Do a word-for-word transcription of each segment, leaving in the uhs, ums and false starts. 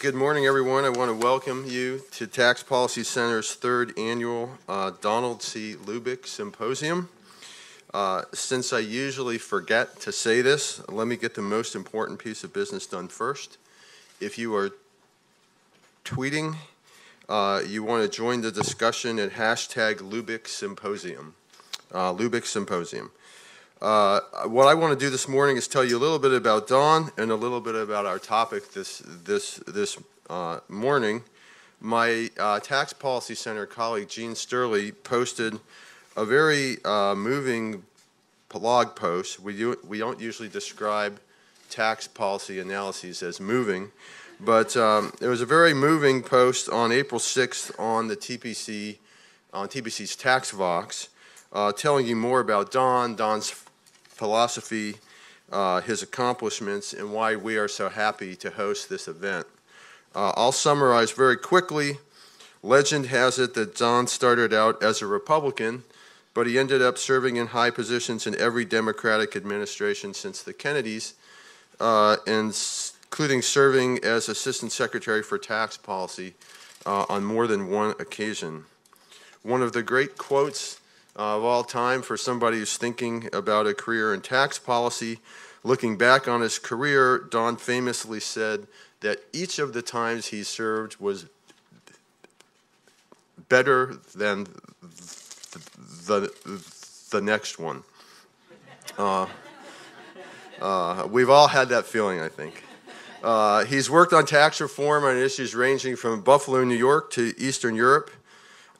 Good morning, everyone. I want to welcome you to Tax Policy Center's third annual uh, Donald C. Lubick Symposium. Uh, since I usually forget to say this, let me get the most important piece of business done first. If you are tweeting, uh, you want to join the discussion at hashtag Lubick Symposium. Uh, Lubick Symposium. Uh, what I want to do this morning is tell you a little bit about Dawn and a little bit about our topic this this this uh, morning. My uh, Tax Policy Center colleague Jean Sturley posted a very uh, moving blog post. We do, we don't usually describe tax policy analyses as moving, but um, there was a very moving post on April sixth on the T P C on T P C's TaxVox, uh, telling you more about Dawn, Dawn's philosophy, uh, his accomplishments, and why we are so happy to host this event. Uh, I'll summarize very quickly. Legend has it that Don started out as a Republican, but he ended up serving in high positions in every Democratic administration since the Kennedys, uh, including serving as Assistant Secretary for Tax Policy uh, on more than one occasion. One of the great quotes Uh, of all time for somebody who's thinking about a career in tax policy. Looking back on his career, Don famously said that each of the times he served was better than the, the, the next one. Uh, uh, we've all had that feeling, I think. Uh, he's worked on tax reform on issues ranging from Buffalo, New York to Eastern Europe.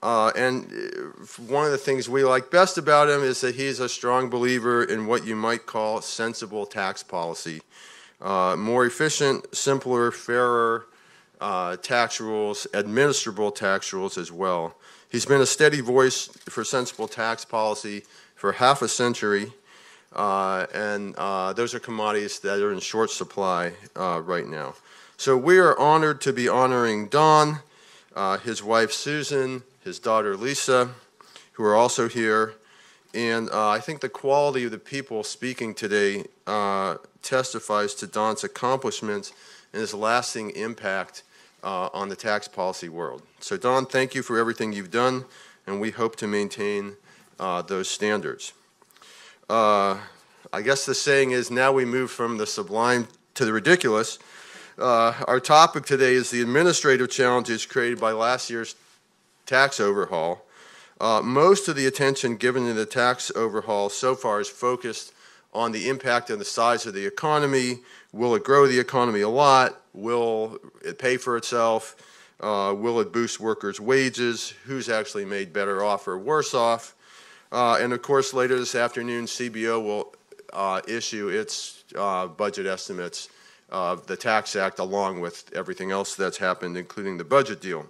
Uh, and one of the things we like best about him is that he's a strong believer in what you might call sensible tax policy. Uh, more efficient, simpler, fairer uh, tax rules, administrable tax rules as well. He's been a steady voice for sensible tax policy for half a century, uh, and uh, those are commodities that are in short supply uh, right now. So we are honored to be honoring Don, uh, his wife Susan, his daughter Lisa, who are also here. And uh, I think the quality of the people speaking today uh, testifies to Don's accomplishments and his lasting impact uh, on the tax policy world. So Don, thank you for everything you've done, and we hope to maintain uh, those standards. Uh, I guess the saying is, now we move from the sublime to the ridiculous. Uh, our topic today is the administrative challenges created by last year's tax overhaul. Uh, most of the attention given to the tax overhaul so far is focused on the impact and the size of the economy. Will it grow the economy a lot? Will it pay for itself? Uh, will it boost workers' wages? Who's actually made better off or worse off? Uh, and of course, later this afternoon, C B O will uh, issue its uh, budget estimates of the Tax Act along with everything else that's happened, including the budget deal.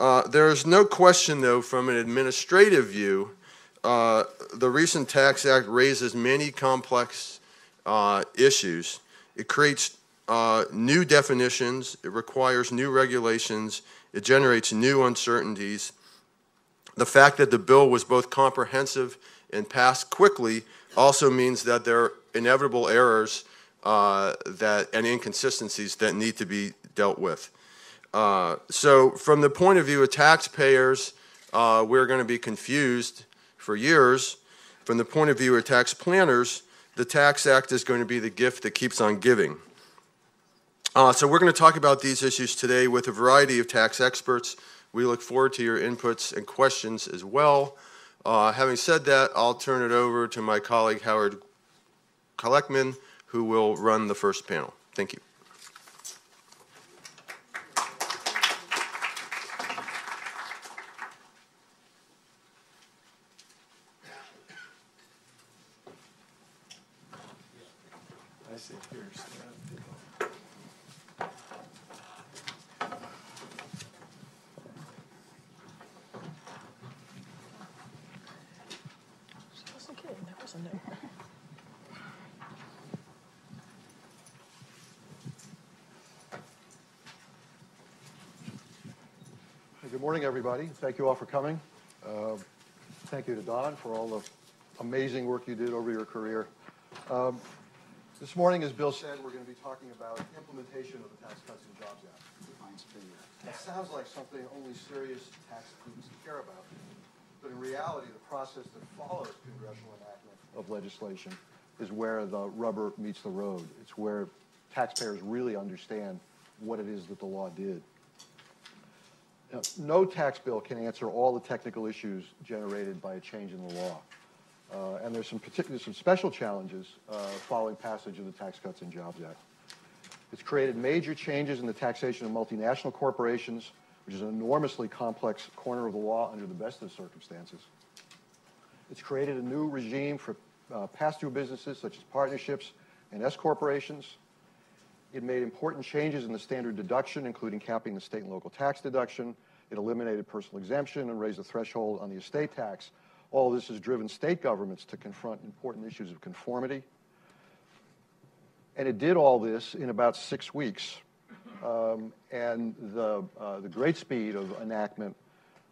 Uh, there is no question, though, from an administrative view, uh, the recent Tax Act raises many complex uh, issues. It creates uh, new definitions. It requires new regulations. It generates new uncertainties. The fact that the bill was both comprehensive and passed quickly also means that there are inevitable errors uh, that, and inconsistencies that need to be dealt with. Uh, so from the point of view of taxpayers, uh, we're going to be confused for years. From the point of view of tax planners, the Tax Act is going to be the gift that keeps on giving. Uh, so we're going to talk about these issues today with a variety of tax experts. We look forward to your inputs and questions as well. Uh, having said that, I'll turn it over to my colleague Howard Gleckman, who will run the first panel. Thank you. Everybody. Thank you all for coming. Uh, thank you to Don for all the amazing work you did over your career. Um, This morning, as Bill said, we're going to be talking about implementation of the Tax Cuts and Jobs Act. That sounds like something only serious tax groups care about, but in reality, the process that follows congressional enactment of legislation is where the rubber meets the road. It's where taxpayers really understand what it is that the law did. Now, no tax bill can answer all the technical issues generated by a change in the law. Uh, and there's some, particular, some special challenges uh, following passage of the Tax Cuts and Jobs Act. It's created major changes in the taxation of multinational corporations, which is an enormously complex corner of the law under the best of circumstances. It's created a new regime for uh, pass-through businesses such as partnerships and S corporations. It made important changes in the standard deduction, including capping the state and local tax deduction. It eliminated personal exemption and raised the threshold on the estate tax. All this has driven state governments to confront important issues of conformity. And it did all this in about six weeks. Um, and the, uh, the great speed of enactment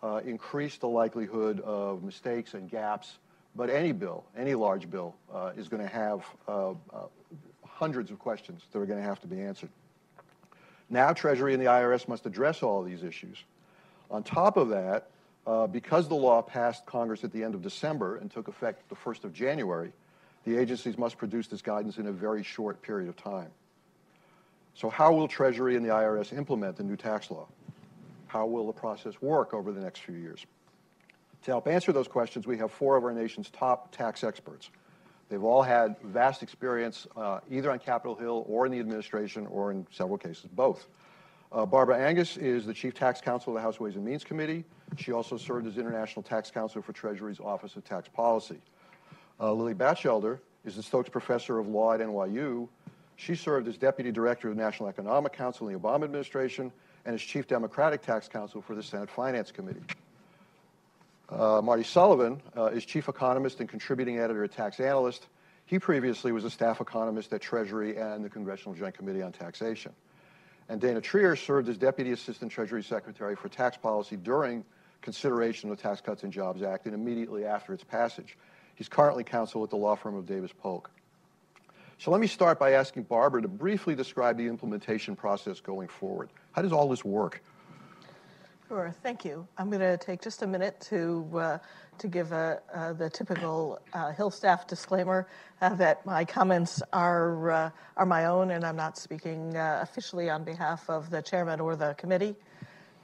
uh, increased the likelihood of mistakes and gaps. But any bill, any large bill, uh, is going to have uh, uh, hundreds of questions that are going to have to be answered. Now Treasury and the I R S must address all these issues. On top of that, uh, because the law passed Congress at the end of December and took effect the first of January, the agencies must produce this guidance in a very short period of time. So how will Treasury and the I R S implement the new tax law? How will the process work over the next few years? To help answer those questions, we have four of our nation's top tax experts. They've all had vast experience uh, either on Capitol Hill or in the administration or in several cases both. Uh, Barbara Angus is the Chief Tax Counsel of the House Ways and Means Committee. She also served as International Tax Counsel for Treasury's Office of Tax Policy. Uh, Lily Batchelder is the Stokes Professor of Law at N Y U. She served as Deputy Director of National Economic Council in the Obama administration and as Chief Democratic Tax Counsel for the Senate Finance Committee. Uh, Marty Sullivan uh, is Chief Economist and Contributing Editor at Tax Analyst. He previously was a Staff Economist at Treasury and the Congressional Joint Committee on Taxation. And Dana Trier served as Deputy Assistant Treasury Secretary for Tax Policy during consideration of the Tax Cuts and Jobs Act and immediately after its passage. He's currently counsel at the law firm of Davis Polk. So let me start by asking Barbara to briefly describe the implementation process going forward. How does all this work? Sure, thank you. I'm going to take just a minute to uh, to give a, uh, the typical uh, Hill staff disclaimer uh, that my comments are uh, are my own, and I'm not speaking uh, officially on behalf of the chairman or the committee.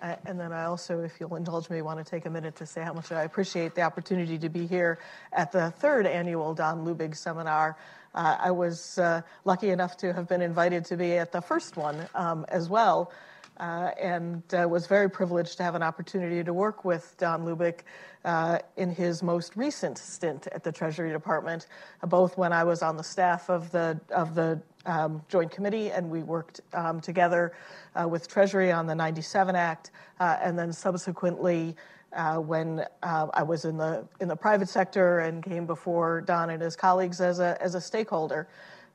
Uh, and then I also, if you'll indulge me, want to take a minute to say how much I appreciate the opportunity to be here at the third annual Don Lubick seminar. Uh, I was uh, lucky enough to have been invited to be at the first one um, as well, uh, and uh, was very privileged to have an opportunity to work with Don Lubick uh, in his most recent stint at the Treasury Department, both when I was on the staff of the of the Um, Joint Committee, and we worked um, together uh, with Treasury on the ninety-seven Act, uh, and then subsequently uh, when uh, I was in the in the private sector and came before Don and his colleagues as a as a stakeholder,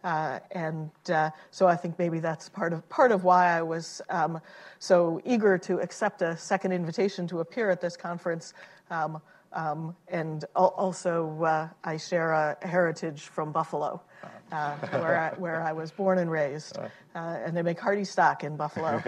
uh, and uh, so I think maybe that's part of part of why I was um, so eager to accept a second invitation to appear at this conference. Um, Um, and al also, uh, I share a heritage from Buffalo, uh, where, I, where I was born and raised, uh, and they make hearty stock in Buffalo.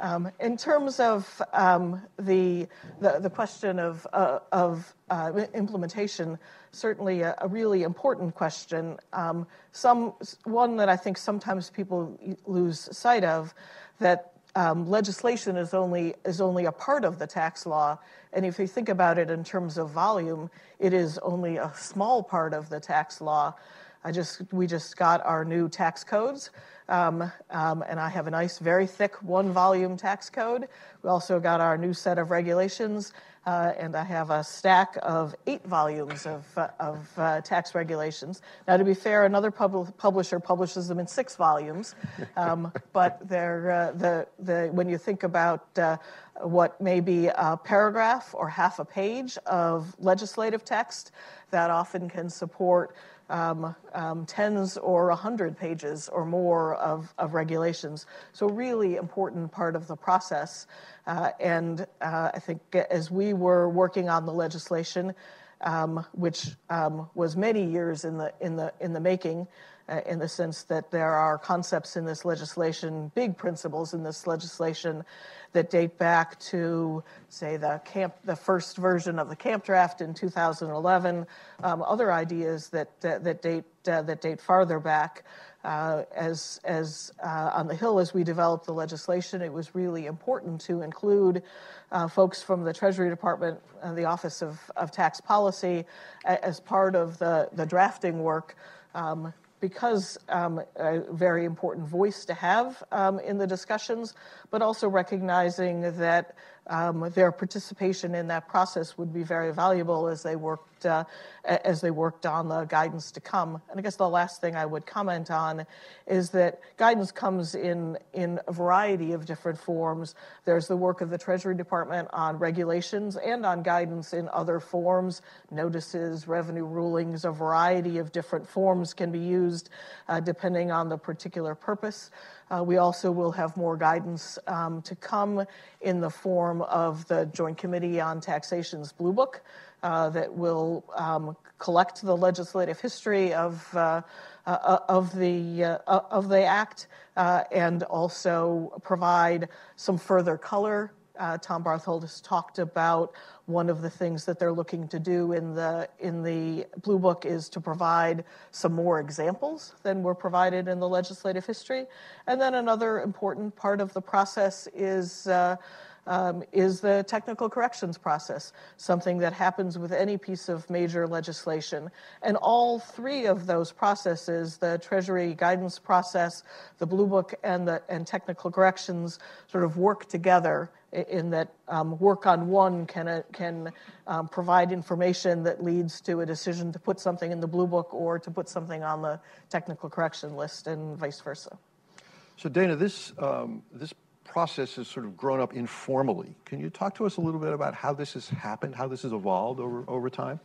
um, in terms of um, the, the the question of uh, of uh, implementation, certainly a, a really important question. Um, some one that I think sometimes people lose sight of, that. Um, legislation is only is only a part of the tax law, and if you think about it in terms of volume, it is only a small part of the tax law. I just we just got our new tax codes, um, um, and I have a nice, very thick one-volume tax code. We also got our new set of regulations, uh, and I have a stack of eight volumes of uh, of uh, tax regulations. Now, to be fair, another pub publisher publishes them in six volumes, um, but they're uh, the the when you think about uh, what may be a paragraph or half a page of legislative text, that often can support. Um, um, tens or a hundred pages or more of, of regulations. So really important part of the process. Uh, and uh, I think as we were working on the legislation, um, which um, was many years in the in the in the making, uh, in the sense that there are concepts in this legislation, big principles in this legislation that date back to, say, the camp, the first version of the camp draft in two thousand eleven, um, other ideas that, uh, that, date, uh, that date farther back. Uh, as as uh, on the Hill, as we developed the legislation, it was really important to include uh, folks from the Treasury Department and the Office of, of Tax Policy as part of the, the drafting work, um, because um, a very important voice to have um, in the discussions, but also recognizing that um, their participation in that process would be very valuable as they worked uh, as they worked on the guidance to come. And I guess the last thing I would comment on is that guidance comes in, in a variety of different forms. There's the work of the Treasury Department on regulations and on guidance in other forms, notices, revenue rulings, a variety of different forms can be used uh, depending on the particular purpose. Uh, we also will have more guidance um, to come in the form of the Joint Committee on Taxation's Blue Book uh, that will um, collect the legislative history of uh, uh, of the uh, of the Act uh, and also provide some further color. Uh, Tom Barthold has talked about one of the things that they're looking to do in the in the Blue Book is to provide some more examples than were provided in the legislative history. And then another important part of the process is uh, um, is the technical corrections process, something that happens with any piece of major legislation. And all three of those processes, the Treasury guidance process, the Blue Book, and the and technical corrections, sort of work together, in that um, work on one can uh, can um, provide information that leads to a decision to put something in the Blue Book or to put something on the technical correction list, and vice versa. So Dana, this um, this process has sort of grown up informally. Can you talk to us a little bit about how this has happened, how this has evolved over over time?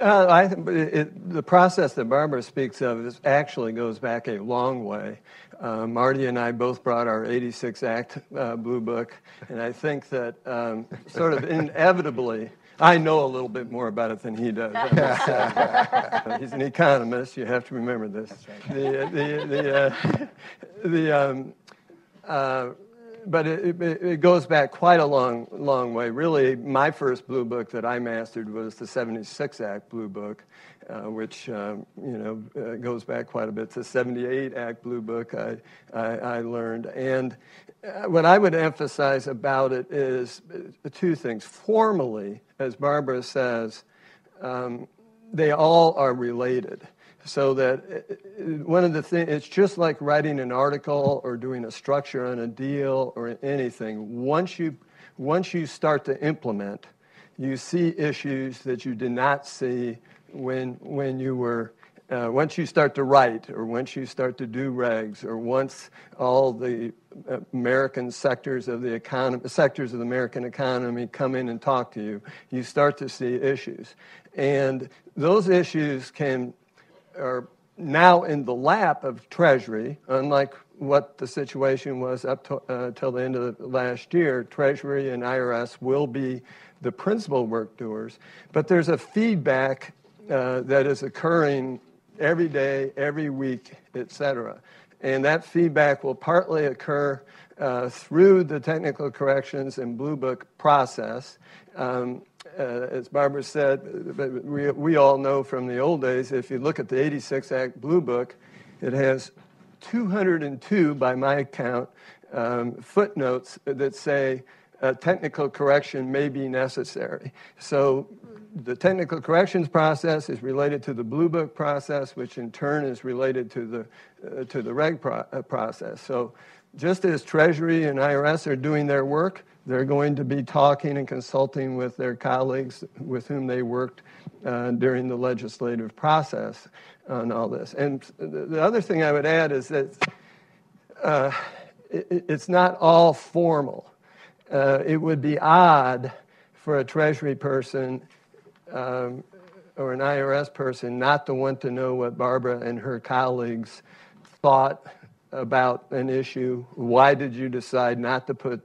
Uh, I think it, the process that Barbara speaks of is actually goes back a long way. Uh, Marty and I both brought our eighty-six Act uh, Blue Book, and I think that um, sort of inevitably, I know a little bit more about it than he does. uh, he's an economist. You have to remember this. That's right. The, the, the, uh, the, um, uh, But it, it, it goes back quite a long, long way. Really, my first Blue Book that I mastered was the seventy-six Act Blue Book, uh, which um, you know uh, goes back quite a bit. The seventy-eight Act Blue Book I, I, I learned, and what I would emphasize about it is two things. Formally, as Barbara says, um, they all are related. So that one of the things, it's just like writing an article or doing a structure on a deal or anything. Once you, once you start to implement, you see issues that you did not see when when you were. Uh, once you start to write, or once you start to do regs, or once all the American sectors of the economy, sectors of the American economy come in and talk to you, you start to see issues, and those issues can. Are now in the lap of Treasury, unlike what the situation was up to, uh, till the end of the last year. Treasury and I R S will be the principal work doers, but there's a feedback uh, that is occurring every day, every week, et cetera. And that feedback will partly occur uh, through the technical corrections and Blue Book process. Um, Uh, as Barbara said, but we, we all know from the old days, if you look at the eighty-six Act Blue Book, it has two hundred two, by my count, um, footnotes that say a technical correction may be necessary. So the technical corrections process is related to the Blue Book process, which in turn is related to the, uh, to the reg pro- uh, process. So just as Treasury and I R S are doing their work, they're going to be talking and consulting with their colleagues with whom they worked uh, during the legislative process on all this. And the other thing I would add is that uh, it, it's not all formal. Uh, it would be odd for a Treasury person um, or an I R S person not to want to know what Barbara and her colleagues thought about an issue. Why did you decide not to put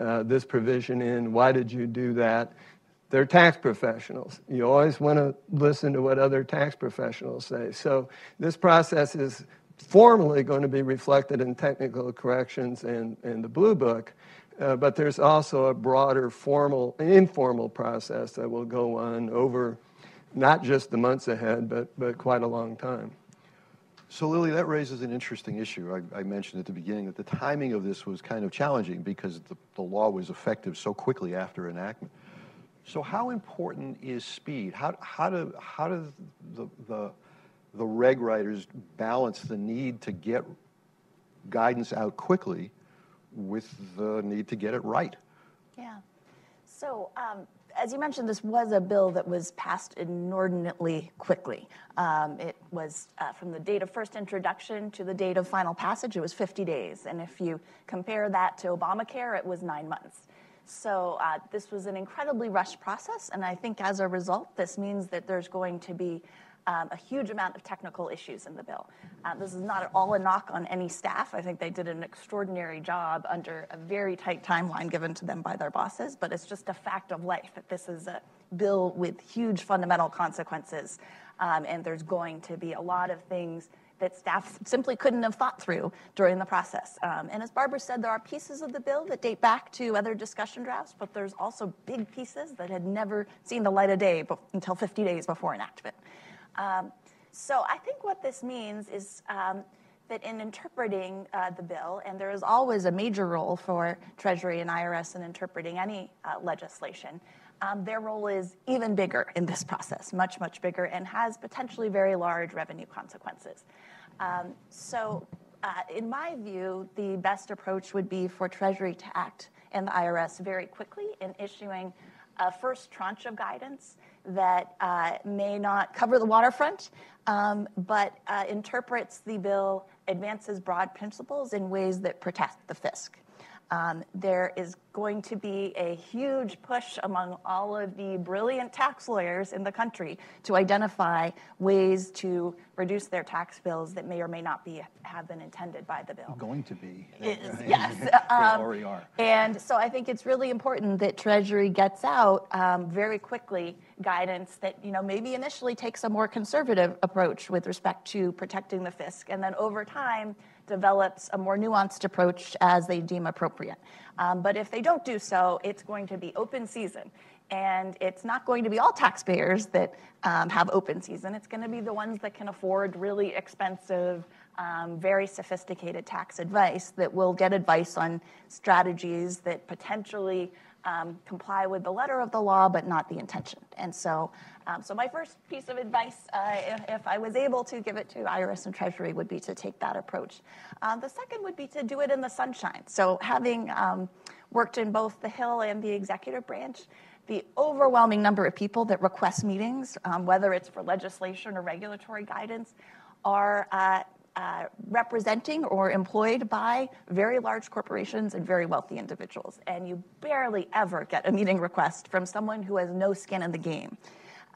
Uh, this provision in? Why did you do that? They're tax professionals. You always want to listen to what other tax professionals say. So this process is formally going to be reflected in technical corrections and, and the Blue Book, uh, but there's also a broader formal, informal process that will go on over not just the months ahead, but, but quite a long time. So, Lily, that raises an interesting issue. I, I mentioned at the beginning that the timing of this was kind of challenging because the, the law was effective so quickly after enactment. So how important is speed? How, how do, how do the, the, the reg writers balance the need to get guidance out quickly with the need to get it right? Yeah. So, um, as you mentioned, this was a bill that was passed inordinately quickly. Um, it was uh, from the date of first introduction to the date of final passage, it was fifty days. And if you compare that to Obamacare, it was nine months. So uh, this was an incredibly rushed process. And I think as a result, this means that there's going to be um, a huge amount of technical issues in the bill. Uh, this is not at all a knock on any staff. I think they did an extraordinary job under a very tight timeline given to them by their bosses, but it's just a fact of life that this is a bill with huge fundamental consequences, um, and there's going to be a lot of things that staff simply couldn't have thought through during the process. Um, and as Barbara said, there are pieces of the bill that date back to other discussion drafts, but there's also big pieces that had never seen the light of day until fifty days before enactment. Um, so I think what this means is um, that in interpreting uh, the bill, and there is always a major role for Treasury and I R S in interpreting any uh, legislation, um, their role is even bigger in this process, much, much bigger, and has potentially very large revenue consequences. Um, so uh, in my view, the best approach would be for Treasury to act and the I R S very quickly in issuing a first tranche of guidance that uh, may not cover the waterfront, um, but uh, interprets the bill, advances broad principles in ways that protect the fisc. Um, there is going to be a huge push among all of the brilliant tax lawyers in the country to identify ways to reduce their tax bills that may or may not be have been intended by the bill. Going to be. It, yes. um, they already are. And so I think it's really important that Treasury gets out um, very quickly guidance that, you know, maybe initially takes a more conservative approach with respect to protecting the fisc, and then over time develops a more nuanced approach as they deem appropriate. Um, but if they don't do so, it's going to be open season. And it's not going to be all taxpayers that um, have open season. It's going to be the ones that can afford really expensive, um, very sophisticated tax advice that will get advice on strategies that potentially um, comply with the letter of the law, but not the intention. And so, um, so my first piece of advice, uh, if, if I was able to give it to I R S and Treasury, would be to take that approach. Uh, the second would be to do it in the sunshine. So having um, worked in both the Hill and the executive branch, the overwhelming number of people that request meetings, um, whether it's for legislation or regulatory guidance, are uh, uh, representing or employed by very large corporations and very wealthy individuals. And you barely ever get a meeting request from someone who has no skin in the game.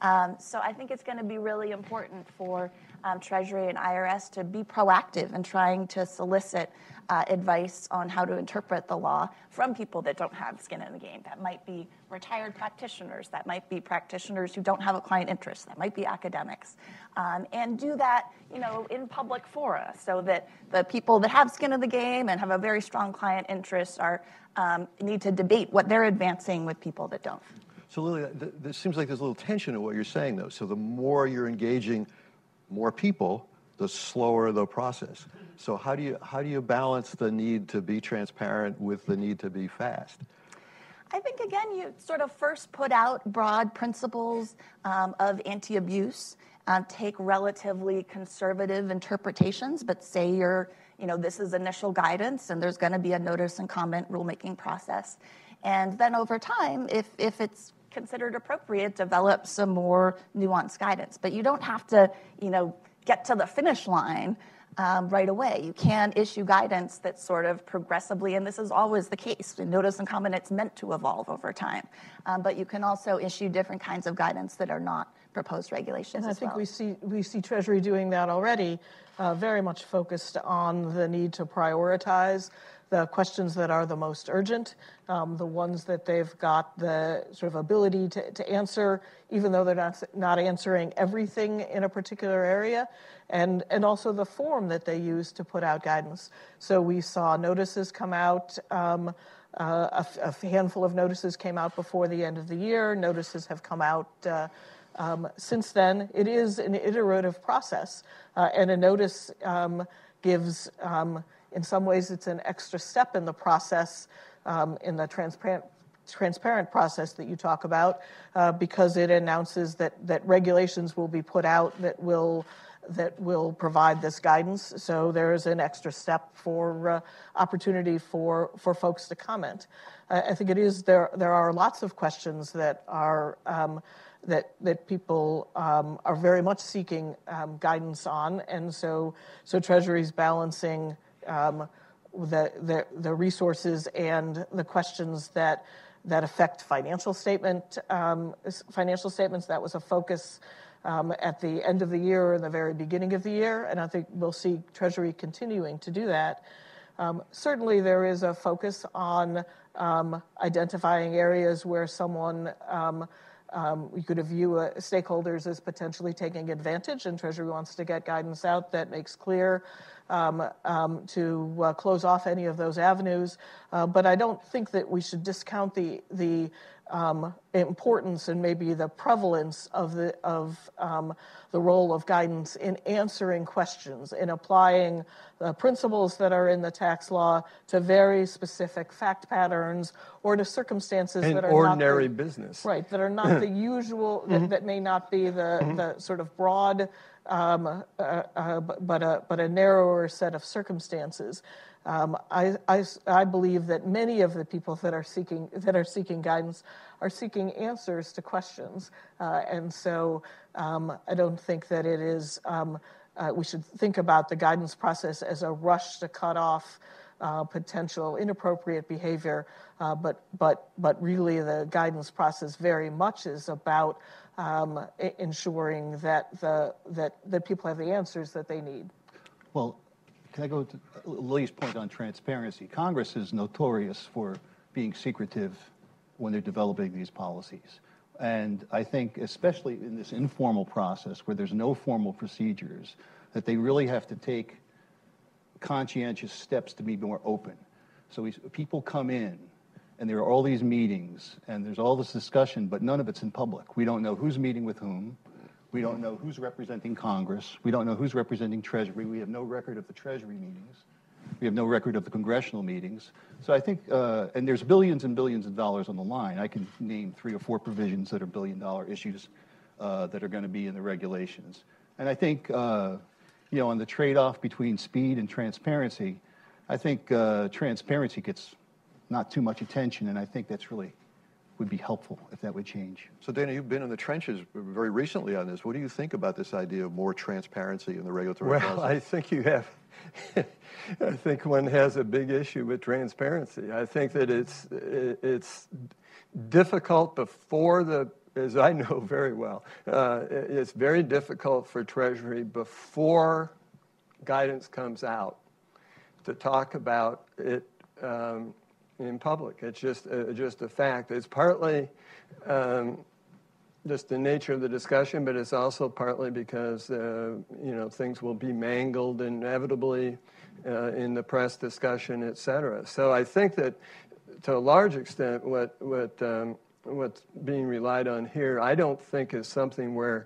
Um, so I think it's going to be really important for um, Treasury and I R S to be proactive in trying to solicit uh, advice on how to interpret the law from people that don't have skin in the game. That might be retired practitioners. That might be practitioners who don't have a client interest. That might be academics. Um, and do that, you know, in public fora so that the people that have skin in the game and have a very strong client interest are, um, need to debate what they're advancing with people that don't. So, Lily, this seems like there's a little tension in what you're saying, though. So the more you're engaging more people, the slower the process. So how do you, how do you balance the need to be transparent with the need to be fast? I think, again, you sort of first put out broad principles um, of anti-abuse, um, take relatively conservative interpretations, but say you're, you know, this is initial guidance and there's going to be a notice and comment rulemaking process. And then over time, if, if it's considered appropriate, develop some more nuanced guidance. But you don't have to, you know, get to the finish line um, right away. You can issue guidance that's sort of progressively, and this is always the case. Notice and comment, it's meant to evolve over time. Um, but you can also issue different kinds of guidance that are not proposed regulations. And I think well. we see we see Treasury doing that already. uh, very much focused on the need to prioritize the questions that are the most urgent, um, the ones that they've got the sort of ability to, to answer, even though they're not, not answering everything in a particular area, and, and also the form that they use to put out guidance. So we saw notices come out. Um, uh, a, a handful of notices came out before the end of the year. Notices have come out uh, um, since then. It is an iterative process, uh, and a notice um, gives... Um, in some ways, it's an extra step in the process, um, in the transparent, transparent process that you talk about, uh, because it announces that that regulations will be put out that will that will provide this guidance. So there is an extra step for uh, opportunity for for folks to comment. Uh, I think it is there. There are lots of questions that are. Um, that that people um, are very much seeking um, guidance on, and so so Treasury's balancing um, the, the the resources and the questions that that affect financial statement um, financial statements. That was a focus um, at the end of the year and the very beginning of the year, and I think we'll see Treasury continuing to do that. Um, certainly, there is a focus on um, identifying areas where someone. Um, Um, we could view uh, stakeholders as potentially taking advantage, and Treasury wants to get guidance out that makes clear um, um, to uh, close off any of those avenues. Uh, but I don't think that we should discount the the um, importance and maybe the prevalence of the of um, the role of guidance in answering questions, in applying the principles that are in the tax law to very specific fact patterns or to circumstances in that are ordinary not the, business, right? That are not the usual, that, mm-hmm. that may not be the, mm-hmm. the sort of broad, um, uh, uh, but a but a narrower set of circumstances. Um, I, I, I believe that many of the people that are seeking that are seeking guidance are seeking answers to questions, uh, and so um, I don't think that it is. Um, uh, we should think about the guidance process as a rush to cut off uh, potential inappropriate behavior, uh, but but but really the guidance process very much is about um, ensuring that the that that people have the answers that they need. Well. Can I go to Lily's point on transparency? Congress is notorious for being secretive when they're developing these policies. And I think, especially in this informal process where there's no formal procedures, that they really have to take conscientious steps to be more open. So we, people come in, and there are all these meetings, and there's all this discussion, but none of it's in public. We don't know who's meeting with whom. We don't know who's representing Congress. We don't know who's representing Treasury. We have no record of the Treasury meetings. We have no record of the congressional meetings. So I think, uh, and there's billions and billions of dollars on the line. I can name three or four provisions that are billion-dollar issues uh, that are going to be in the regulations. And I think, uh, you know, on the trade-off between speed and transparency, I think uh, transparency gets not too much attention, and I think that's really... would be helpful if that would change. So Dana, you've been in the trenches very recently on this. What do you think about this idea of more transparency in the regulatory well, process? Well, I think you have, I think one has a big issue with transparency. I think that it's it's difficult before the, as I know very well, uh, it's very difficult for Treasury before guidance comes out to talk about it um, in public. It's just uh, just a fact. It's partly um, just the nature of the discussion, but it's also partly because uh, you know things will be mangled inevitably uh, in the press discussion, et cetera. So I think that to a large extent, what what um, what's being relied on here, I don't think is something where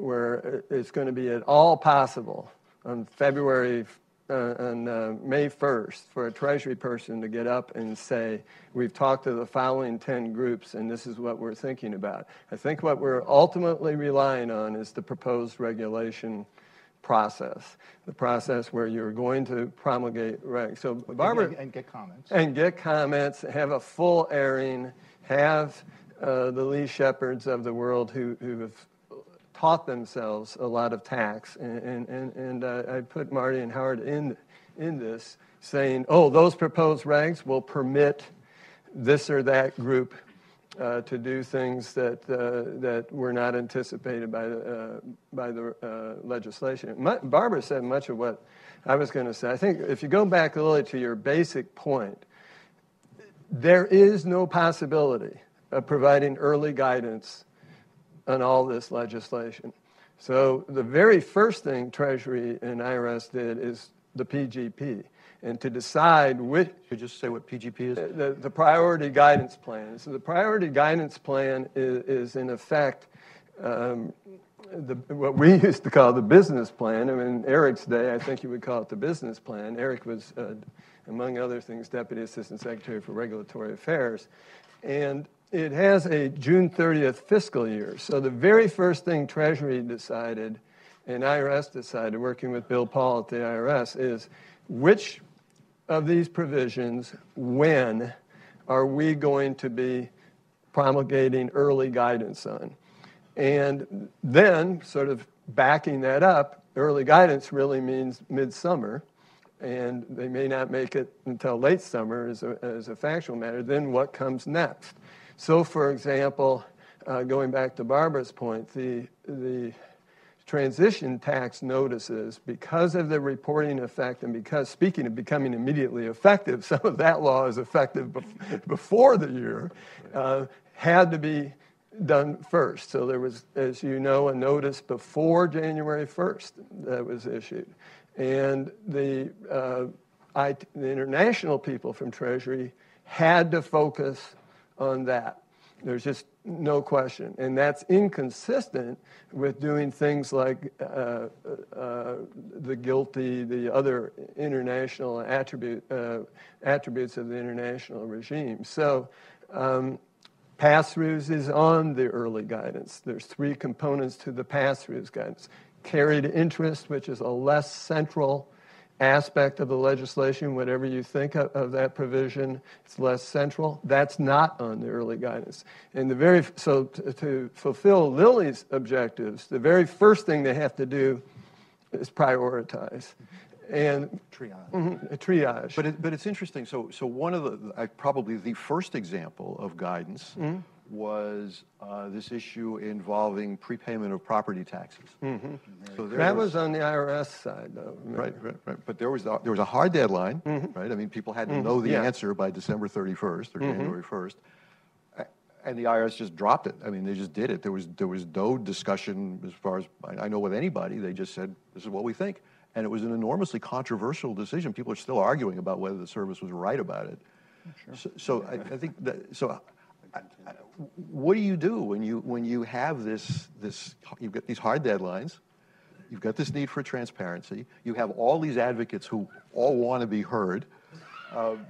where it's going to be at all possible on February. Uh, on uh, May first for a Treasury person to get up and say, we've talked to the following ten groups and this is what we're thinking about. I think what we're ultimately relying on is the proposed regulation process, the process where you're going to promulgate regs. So Barbara... And, and get comments. And get comments, have a full airing, have uh, the Lee Shepherds of the world who, who have... taught themselves a lot of tax, and and and uh, I put Marty and Howard in in this, saying, "Oh, those proposed regs will permit this or that group uh, to do things that uh, that were not anticipated by the uh, by the uh, legislation. My, Barbara said much of what I was going to say. I think if you go back, Lily, to your basic point, there is no possibility of providing early guidance on all this legislation. So the very first thing Treasury and I R S did is the P G P, and to decide which... Could you just say what P G P is? The, the Priority Guidance Plan. So the Priority Guidance Plan is, is in effect, um, the, what we used to call the business plan. I mean, in Eric's day, I think you would call it the business plan. Eric was, uh, among other things, Deputy Assistant Secretary for Regulatory Affairs. And it has a June thirtieth fiscal year. So the very first thing Treasury decided and I R S decided, working with Bill Paul at the I R S, is which of these provisions, when, are we going to be promulgating early guidance on? And then, sort of backing that up, early guidance really means midsummer, and they may not make it until late summer as a, as a factual matter. Then what comes next? So, for example, uh, going back to Barbara's point, the the transition tax notices, because of the reporting effect and because, speaking of becoming immediately effective, some of that law is effective bef before the year, uh, had to be done first. So there was, as you know, a notice before January first that was issued. And the, uh, I, the international people from Treasury had to focus on that. There's just no question. And that's inconsistent with doing things like uh, uh, the GILTI, the other international attribute, uh, attributes of the international regime. So um, pass-throughs is on the early guidance. There's three components to the pass-throughs guidance. Carried interest, which is a less central aspect of the legislation, whatever you think of, of that provision, it's less central. That's not on the early guidance. And the very, so to, to fulfill Lily's objectives, the very first thing they have to do is prioritize and triage. Mm-hmm, triage. But it, but it's interesting. So so one of the uh, probably the first example of guidance. Mm-hmm. was uh, this issue involving prepayment of property taxes. Mm-hmm. So that was, was on the I R S side, though. Right, right, right. But there was, the, there was a hard deadline, mm-hmm. right? I mean, people had to mm-hmm. know the yeah. answer by December thirty-first or mm-hmm. January first. And the I R S just dropped it. I mean, they just did it. There was, there was no discussion, as far as I know, with anybody. They just said, this is what we think. And it was an enormously controversial decision. People are still arguing about whether the service was right about it. Sure. So, so yeah. I, I think that... So, what do you do when you when you have this this you've got these hard deadlines, you've got this need for transparency, you have all these advocates who all want to be heard? Um,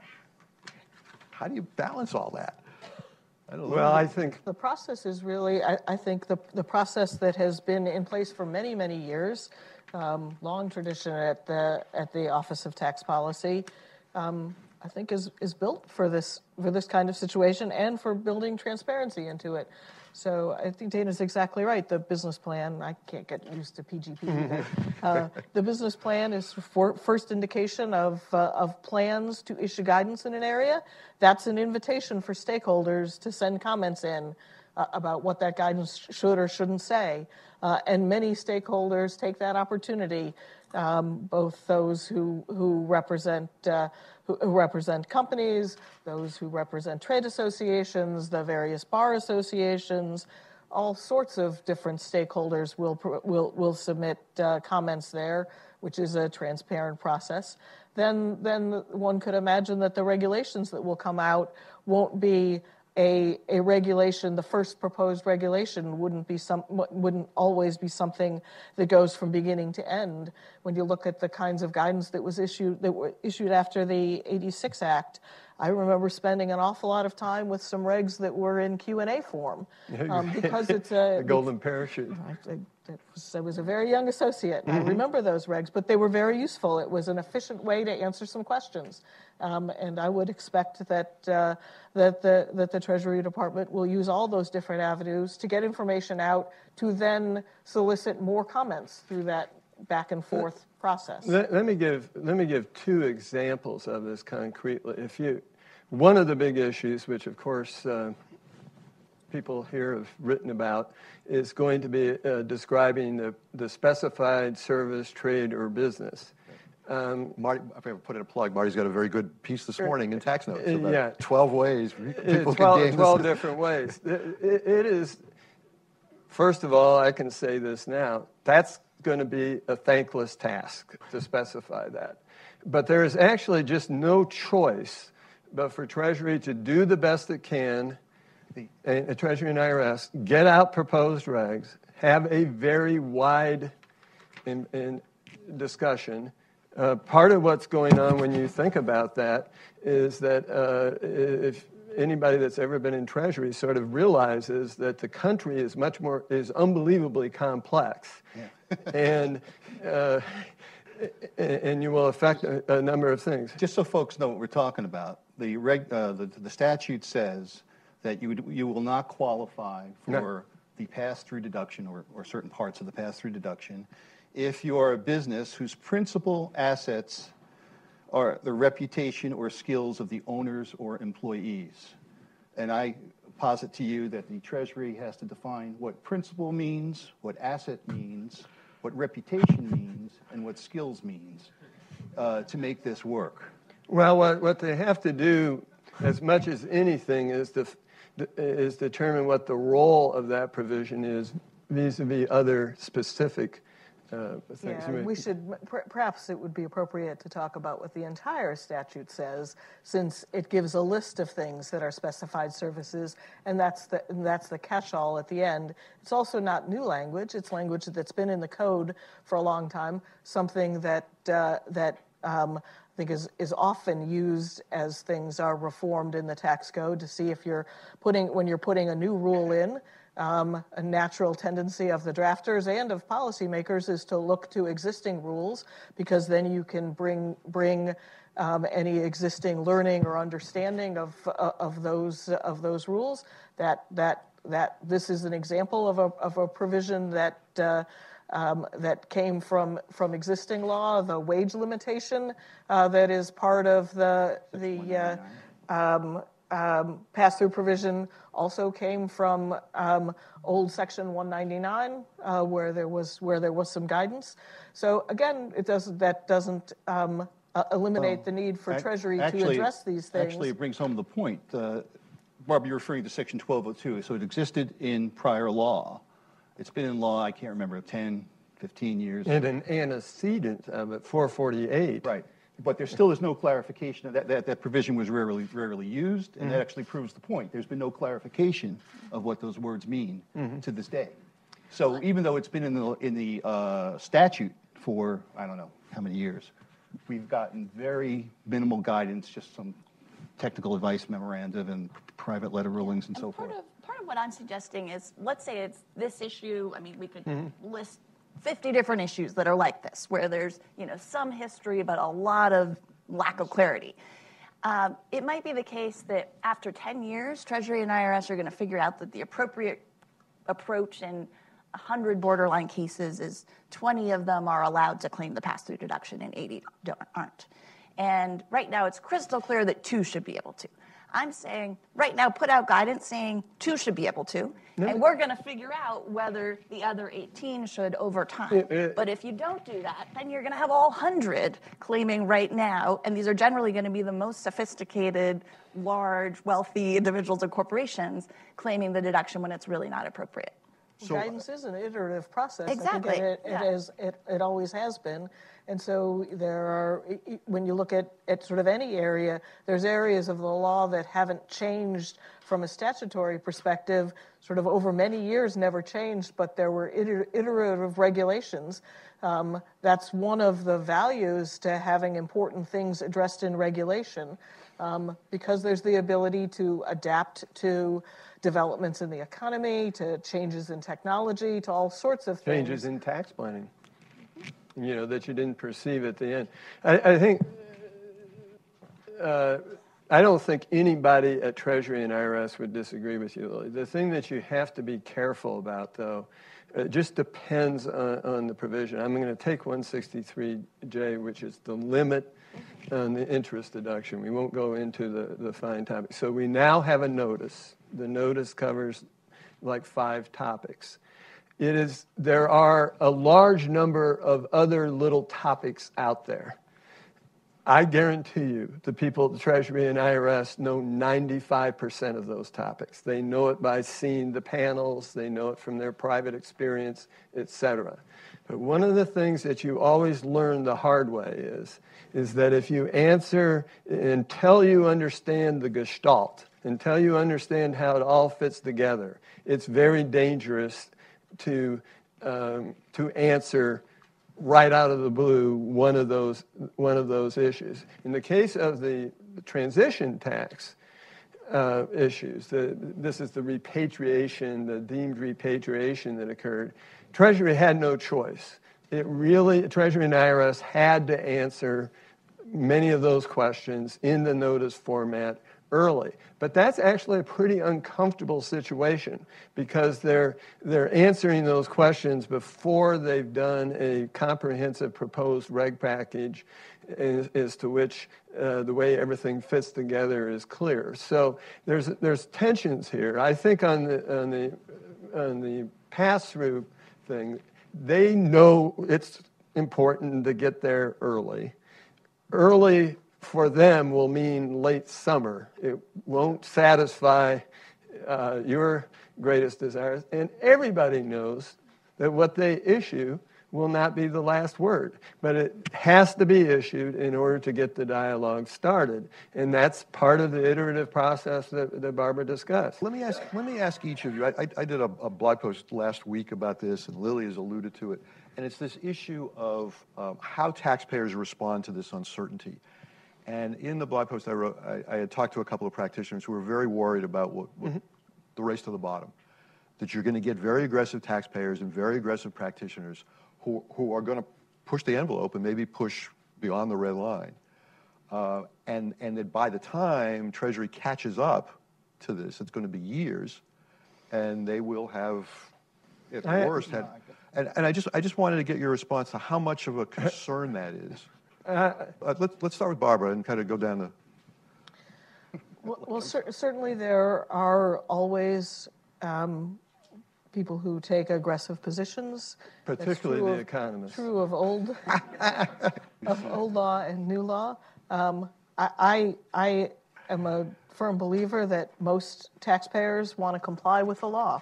how do you balance all that? I don't know. Well, I think the process is really I, I think the the process that has been in place for many many years, um, long tradition at the at the Office of Tax Policy. Um, I think is is built for this for this kind of situation and for building transparency into it. So I think Dana's exactly right. The business plan, I can't get used to P G P either. uh, the business plan is for first indication of uh, of plans to issue guidance in an area. That's an invitation for stakeholders to send comments in uh, about what that guidance should or shouldn't say. Uh, and many stakeholders take that opportunity. Um, both those who who represent uh, who, who represent companies, those who represent trade associations, the various bar associations, all sorts of different stakeholders will will will submit uh, comments there, which is a transparent process. Then then one could imagine that the regulations that will come out won't be a a regulation. The first proposed regulation wouldn't be some wouldn't always be something that goes from beginning to end. When you look at the kinds of guidance that was issued that were issued after the eighty-six Act, I remember spending an awful lot of time with some regs that were in Q and A form um, because it's a the golden parachute. I, I, It was, I was a very young associate. Mm-hmm. I remember those regs, but they were very useful. It was an efficient way to answer some questions, um, and I would expect that uh, that the that the Treasury Department will use all those different avenues to get information out to then solicit more comments through that back and forth let, process. Let, let me give let me give two examples of this concretely. If you, one of the big issues, which of course. Uh, people here have written about, is going to be uh, describing the, the specified service, trade, or business. Um, Marty, if I ever put in a plug, Marty's got a very good piece this morning in Tax Notes about yeah. twelve ways people twelve, can twelve different ways. It, it, it is, first of all, I can say this now, that's going to be a thankless task to specify that. But there is actually just no choice but for Treasury to do the best it can, and, and Treasury and I R S, get out proposed regs, have a very wide in, in discussion. Uh, part of what's going on when you think about that is that uh, if anybody that's ever been in Treasury sort of realizes that the country is much more, is unbelievably complex. Yeah. and... Uh, And you will affect a number of things. Just so folks know what we're talking about, the reg, uh, the, the statute says that you you will not qualify for no. the pass-through deduction or, or certain parts of the pass-through deduction if you are a business whose principal assets are the reputation or skills of the owners or employees. And I posit to you that the Treasury has to define what principal means, what asset means, what reputation means, and what skills means uh, to make this work. Well, what, what they have to do, as much as anything, is, def is determine what the role of that provision is vis-a-vis other specific uh, things. Yeah, we should, perhaps it would be appropriate to talk about what the entire statute says, since it gives a list of things that are specified services, and that's the, and that's the catch-all at the end. It's also not new language. It's language that's been in the code for a long time, something that, uh, that um, I think is, is often used as things are reformed in the tax code to see if you're putting, when you're putting a new rule in, um, a natural tendency of the drafters and of policymakers is to look to existing rules, because then you can bring, bring Um, any existing learning or understanding of uh, of those uh, of those rules. That that that this is an example of a of a provision that uh, um, that came from from existing law. The wage limitation uh, that is part of the the uh, um, um, pass-through provision also came from um, old Section one ninety-nine, uh, where there was where there was some guidance. So again, it doesn't that doesn't. Um, Uh, eliminate well, the need for Treasury actually, to address these things. Actually, it brings home the point. Uh, Barb, you're referring to Section twelve oh two. So it existed in prior law. It's been in law, I can't remember, ten, fifteen years. And an antecedent of it, four forty-eight. Right. But there still is no clarification. That, that, that provision was rarely, rarely used, and mm-hmm. that actually proves the point. There's been no clarification of what those words mean mm-hmm. to this day. So even though it's been in the, in the uh, statute for, I don't know, how many years, we've gotten very minimal guidance, just some technical advice memoranda and private letter rulings and, and so part forth. Of, part of what I'm suggesting is, let's say it's this issue. I mean, we could mm-hmm. list fifty different issues that are like this, where there's you know some history but a lot of lack of clarity. Um, it might be the case that after ten years, Treasury and I R S are going to figure out that the appropriate approach and one hundred borderline cases is twenty of them are allowed to claim the pass-through deduction and eighty don't, aren't. And right now it's crystal clear that two should be able to. I'm saying right now put out guidance saying two should be able to, no. and we're going to figure out whether the other eighteen should over time. It, it, but if you don't do that, then you're going to have all one hundred claiming right now, and these are generally going to be the most sophisticated, large, wealthy individuals and corporations claiming the deduction when it's really not appropriate. So, guidance is an iterative process. Exactly. I think it, it, yeah. it, is, it, it always has been. And so there are, when you look at, at sort of any area, there's areas of the law that haven't changed from a statutory perspective, sort of over many years never changed, but there were iter iterative regulations. Um, that's one of the values to having important things addressed in regulation, um, because there's the ability to adapt to developments in the economy, to changes in technology, to all sorts of things. Changes in tax planning, you know, that you didn't perceive at the end. I, I think, uh, I don't think anybody at Treasury and I R S would disagree with you, Lily. The thing that you have to be careful about, though, it just depends on, on the provision. I'm going to take one sixty-three J, which is the limit on the interest deduction. We won't go into the, the fine topic. So we now have a notice. The notice covers like five topics. It is, there are a large number of other little topics out there. I guarantee you the people at the Treasury and I R S know ninety-five percent of those topics. They know it by seeing the panels. They know it from their private experience, et cetera. But one of the things that you always learn the hard way is, is that if you answer until you understand the gestalt, until you understand how it all fits together, it's very dangerous to, um, to answer right out of the blue one of those one of those issues. In the case of the transition tax uh, issues, the, this is the repatriation, the deemed repatriation that occurred. Treasury had no choice. It really, Treasury and I R S had to answer many of those questions in the notice format early. But that's actually a pretty uncomfortable situation because they're, they're answering those questions before they've done a comprehensive proposed reg package as, as to which uh, the way everything fits together is clear. So there's, there's tensions here. I think on the, on the, on the pass-through thing, they know it's important to get there early. Early for them will mean late summer. It won't satisfy uh, your greatest desires. And everybody knows that what they issue will not be the last word. But it has to be issued in order to get the dialogue started. And that's part of the iterative process that, that Barbara discussed. Let me ask, let me ask each of you. I, I, I did a, a blog post last week about this, and Lily has alluded to it. And it's this issue of um, how taxpayers respond to this uncertainty. And in the blog post I wrote, I, I had talked to a couple of practitioners who were very worried about what, what mm-hmm. the race to the bottom, that you're going to get very aggressive taxpayers and very aggressive practitioners who, who are going to push the envelope and maybe push beyond the red line. Uh, and, and that by the time Treasury catches up to this, it's going to be years, and they will have, at I, worst, no, had, and, and I just I just wanted to get your response to how much of a concern that is. Uh, uh, let's, let's start with Barbara and kind of go down the... Well, well cer certainly there are always um, people who take aggressive positions. Particularly the of, economists. True of old, of old law and new law. Um, I, I, I am a firm believer that most taxpayers want to comply with the law.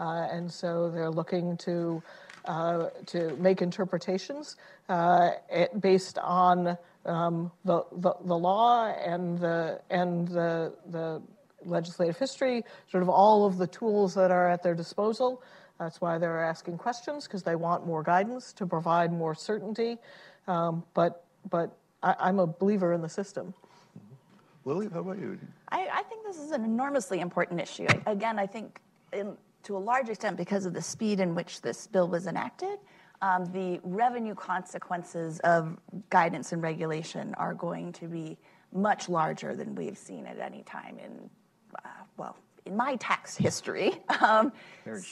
Uh, and so they're looking to... Uh, to make interpretations uh, it, based on um, the, the the law and the and the the legislative history, sort of all of the tools that are at their disposal. That's why they're asking questions, because they want more guidance to provide more certainty. Um, but but I, I'm a believer in the system. Mm-hmm. Lily, how about you? I, I think this is an enormously important issue. I, again, I think. In, To a large extent, because of the speed in which this bill was enacted, um, the revenue consequences of guidance and regulation are going to be much larger than we've seen at any time in, uh, well, in my tax history. Um,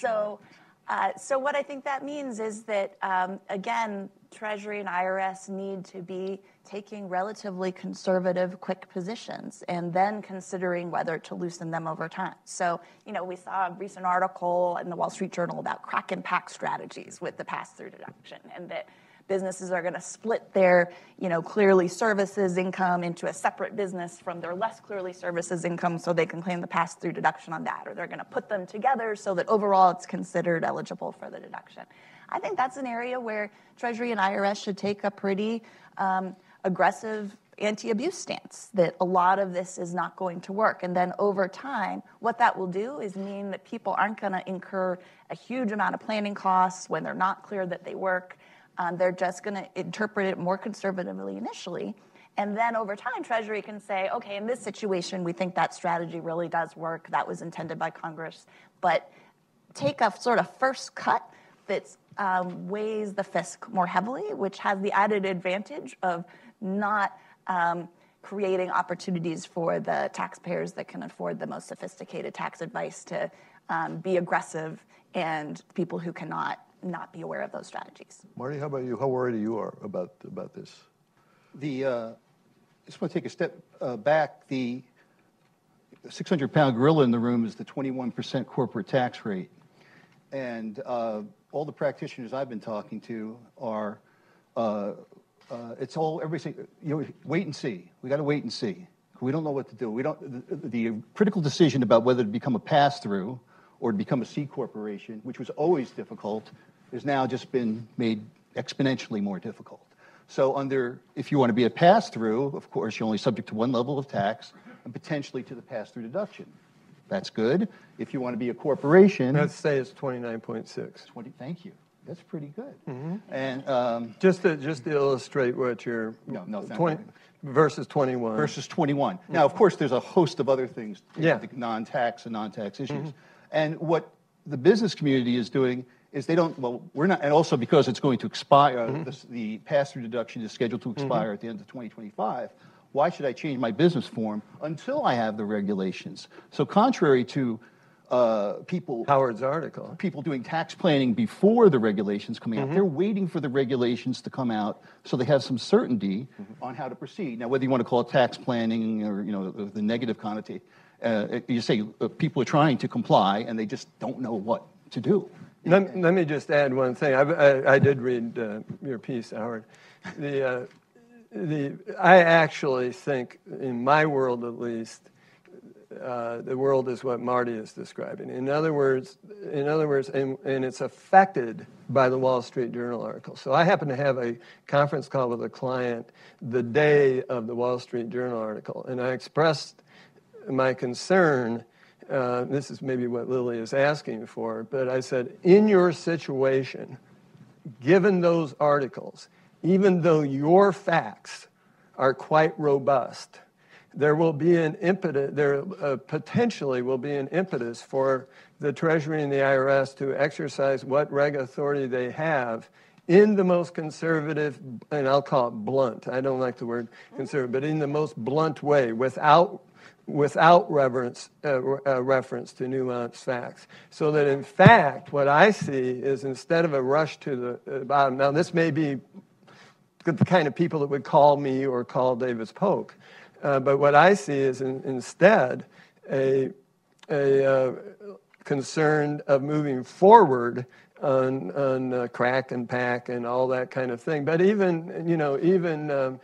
so, uh, so what I think that means is that, um, again, Treasury and I R S need to be taking relatively conservative, quick positions and then considering whether to loosen them over time. So, you know, we saw a recent article in the Wall Street Journal about crack and pack strategies with the pass-through deduction, and that businesses are going to split their, you know, clearly services income into a separate business from their less clearly services income so they can claim the pass-through deduction on that, or they're going to put them together so that overall it's considered eligible for the deduction. I think that's an area where Treasury and I R S should take a pretty um, aggressive anti-abuse stance, that a lot of this is not going to work. And then over time, what that will do is mean that people aren't going to incur a huge amount of planning costs when they're not clear that they work. Um, they're just going to interpret it more conservatively initially. And then over time, Treasury can say, okay, in this situation, we think that strategy really does work. That was intended by Congress. But take a sort of first cut that um, weighs the fisc more heavily, which has the added advantage of not um, creating opportunities for the taxpayers that can afford the most sophisticated tax advice to um, be aggressive, and people who cannot not be aware of those strategies. Marty, how about you? How worried are you are about, about this? The, uh, I just want to take a step uh, back. The the six hundred pound gorilla in the room is the twenty-one percent corporate tax rate. And uh, all the practitioners I've been talking to are, uh, uh, it's all, everything, you know, wait and see. We got to wait and see. We don't know what to do. We don't, the, the critical decision about whether to become a pass-through or to become a C corporation, which was always difficult, has now just been made exponentially more difficult. So under, if you want to be a pass-through, of course, you're only subject to one level of tax and potentially to the pass-through deduction. That's good. If you want to be a corporation... Let's say it's twenty-nine point six. twenty, thank you. That's pretty good. Mm-hmm. And um, just to just to illustrate what you're... No, no, twenty, versus twenty-one. Versus twenty-one. Mm-hmm. Now, of course, there's a host of other things, yeah. non-tax and non-tax issues. Mm-hmm. And what the business community is doing is they don't, well, we're not, and also because it's going to expire, mm-hmm. the, the pass-through deduction is scheduled to expire mm-hmm. at the end of twenty twenty-five. Why should I change my business form until I have the regulations? So contrary to uh, people... Howard's article. People doing tax planning before the regulations coming mm-hmm. out, they're waiting for the regulations to come out so they have some certainty mm-hmm. on how to proceed. Now, whether you want to call it tax planning or, you know, the negative connotation, uh, you say uh, people are trying to comply and they just don't know what to do. Let, let me just add one thing. I, I, I did read uh, your piece, Howard. The, uh, the, I actually think, in my world at least, uh, the world is what Marty is describing. In other words, in other words, and, and it's affected by the Wall Street Journal article. So I happen to have a conference call with a client the day of the Wall Street Journal article, and I expressed my concern. Uh, this is maybe what Lily is asking for, but I said, in your situation, given those articles, even though your facts are quite robust, there will be an impetus, there uh, potentially will be an impetus for the Treasury and the I R S to exercise what reg authority they have in the most conservative, and I'll call it blunt, I don't like the word conservative, but in the most blunt way, without without reverence, uh, uh, reference to nuanced facts. So that, in fact, what I see is instead of a rush to the bottom, now this may be the kind of people that would call me or call Davis Polk, uh, but what I see is in, instead a, a uh, concern of moving forward on, on uh, crack and pack and all that kind of thing. But even, you know, even... Um,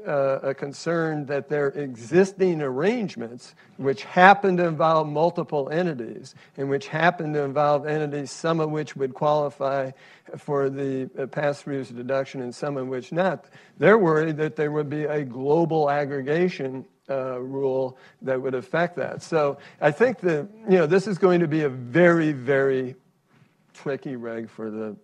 Uh, a concern that their existing arrangements, which happen to involve multiple entities and which happen to involve entities, some of which would qualify for the uh, pass-through deduction and some of which not, they're worried that there would be a global aggregation uh, rule that would affect that. So I think that, you know, this is going to be a very, very tricky reg for the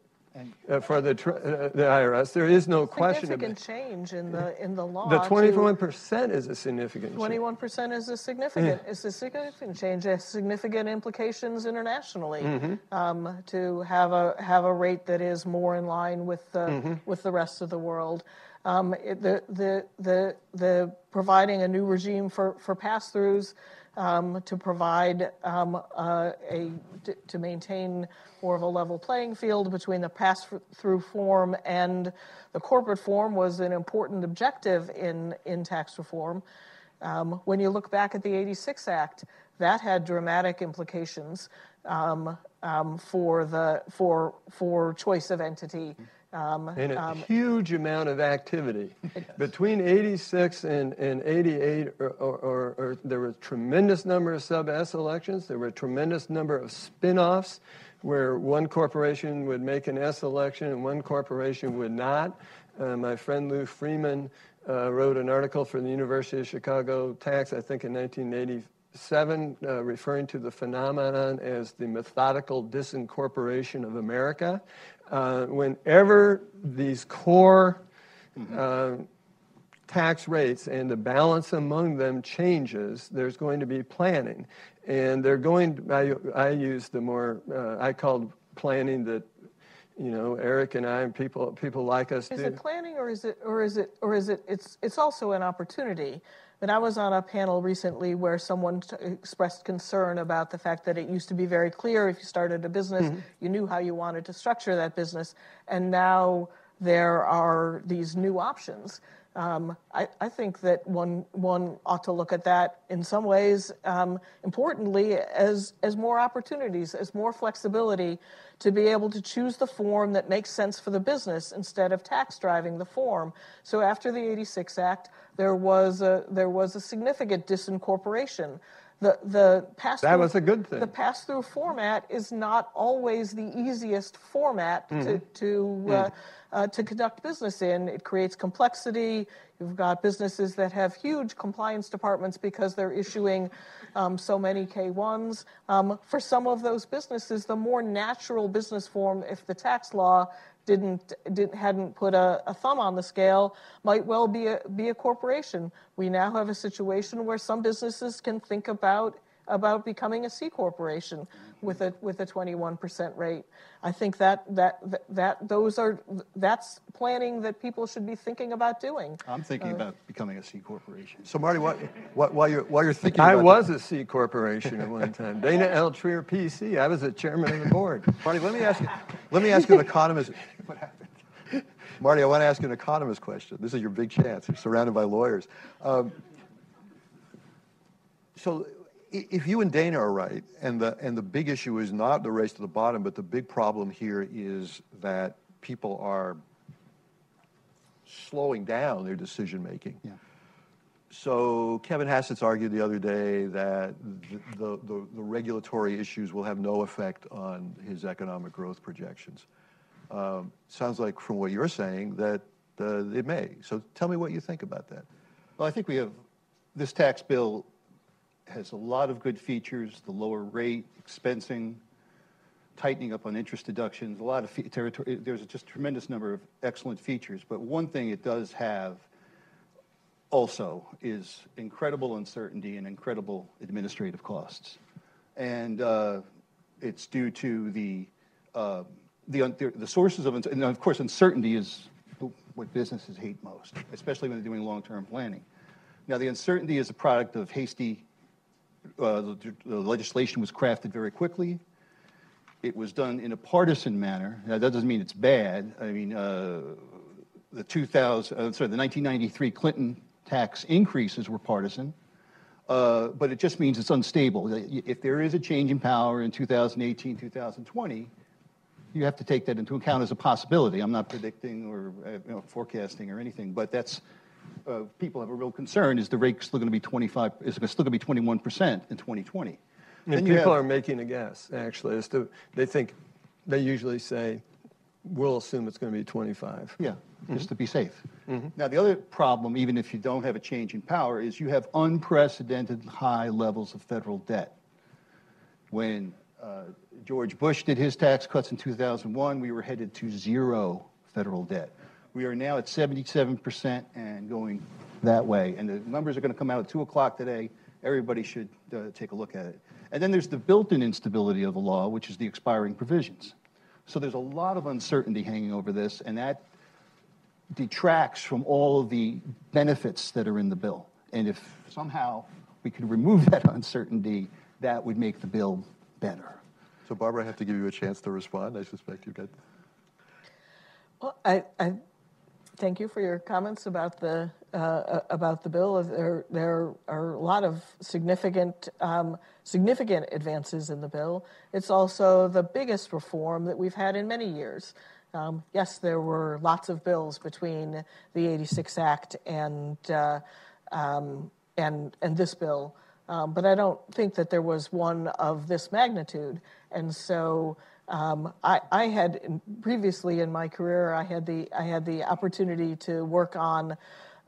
Uh, for the uh, the I R S, there is no question about it. Significant change in the in the law. The twenty-one percent is a significant. twenty-one percent is a significant. Yeah. It's a significant change. It has significant implications internationally. Mm-hmm. um, to have a have a rate that is more in line with the mm-hmm. with the rest of the world. Um, it, the the the the providing a new regime for for pass-throughs. Um, to provide um, uh, a to, to maintain more of a level playing field between the pass-through form and the corporate form was an important objective in in tax reform. Um, when you look back at the eighty-six Act, that had dramatic implications um, um, for the for for choice of entity. Um, and a um, huge amount of activity. Yes. Between eighty-six and, and eighty-eight, or, or, or, or there was a tremendous number of sub-S elections. There were a tremendous number of spin-offs where one corporation would make an S election and one corporation would not. Uh, my friend Lou Freeman uh, wrote an article for the University of Chicago Tax, I think in nineteen eighty-seven, uh, referring to the phenomenon as the methodical disincorporation of America. Uh, whenever these core uh, tax rates and the balance among them changes, there's going to be planning. And they're going to, I, I use the more, uh, I called planning that, you know, Eric and I and people people like us do. Is it planning or is it, or is it, or is it, it's, it's also an opportunity. But I was on a panel recently where someone t- expressed concern about the fact that it used to be very clear if you started a business, mm-hmm. you knew how you wanted to structure that business, and now there are these new options Um, I, I think that one one ought to look at that in some ways, um, importantly, as, as more opportunities, as more flexibility to be able to choose the form that makes sense for the business instead of tax driving the form. So after the eighty-six Act, there was a, there was a significant disincorporation. The, the pass-through, that was a good thing. The pass-through format is not always the easiest format mm. to to, mm. uh, uh, to conduct business in. It creates complexity. You've got businesses that have huge compliance departments because they're issuing um, so many K ones. Um, for some of those businesses, the more natural business form, if the tax law Didn't, didn't hadn't put a, a thumb on the scale, might well be a be a corporation. We now have a situation where some businesses can think about about becoming a C corporation with a with a twenty-one percent rate. I think that that that those are that's planning that people should be thinking about doing. I'm thinking uh, about becoming a C corporation. So Marty, what what while you're while you're thinking, I about was that. a C corporation at one time. Dana L. Trier, P C. I was the chairman of the board. Marty, let me ask you. Let me ask you an economist. What happened? Marty, I want to ask you an economist question. This is your big chance. You're surrounded by lawyers. Um, so. If you and Dana are right, and the and the big issue is not the race to the bottom, but the big problem here is that people are slowing down their decision making. Yeah. So Kevin Hassett's argued the other day that the, the the regulatory issues will have no effect on his economic growth projections. Um, sounds like from what you're saying that uh, it may. So tell me what you think about that. Well, I think we have this tax bill has a lot of good features: the lower rate, expensing, tightening up on interest deductions, a lot of fee- territory. There's just a tremendous number of excellent features. But one thing it does have also is incredible uncertainty and incredible administrative costs. And uh, it's due to the, uh, the, the sources of, and of course uncertainty is what businesses hate most, especially when they're doing long-term planning. Now the uncertainty is a product of hasty Uh, the, the legislation was crafted very quickly. It was done in a partisan manner. Now, that doesn't mean it's bad. I mean, uh, the two thousand, uh, sorry, the nineteen ninety-three Clinton tax increases were partisan, uh, but it just means it's unstable. If there is a change in power in two thousand eighteen, two thousand twenty, you have to take that into account as a possibility. I'm not predicting or you know, forecasting or anything, but that's. Uh, people have a real concern: is the rate still going to be twenty-five? Is it still going to be twenty-one percent in twenty twenty? And then people have, are making a guess. Actually, as to they think, they usually say, "We'll assume it's going to be twenty-five." Yeah, mm-hmm. Just to be safe. Mm-hmm. Now, the other problem, even if you don't have a change in power, is you have unprecedented high levels of federal debt. When uh, George Bush did his tax cuts in two thousand one, we were headed to zero federal debt. We are now at seventy-seven percent and going that way. And the numbers are going to come out at two o'clock today. Everybody should uh, take a look at it. And then there's the built-in instability of the law, which is the expiring provisions. So there's a lot of uncertainty hanging over this, and that detracts from all of the benefits that are in the bill. And if somehow we could remove that uncertainty, that would make the bill better. So, Barbara, I have to give you a chance to respond. I suspect you've got... Well, I... I... Thank you for your comments about the uh, about the bill. There there are a lot of significant um, significant advances in the bill. It's also the biggest reform that we've had in many years. Um, yes, there were lots of bills between the eighty-six Act and uh, um, and and this bill, um, but I don't think that there was one of this magnitude. And so. Um, I, I had in, previously in my career, I had the I had the opportunity to work on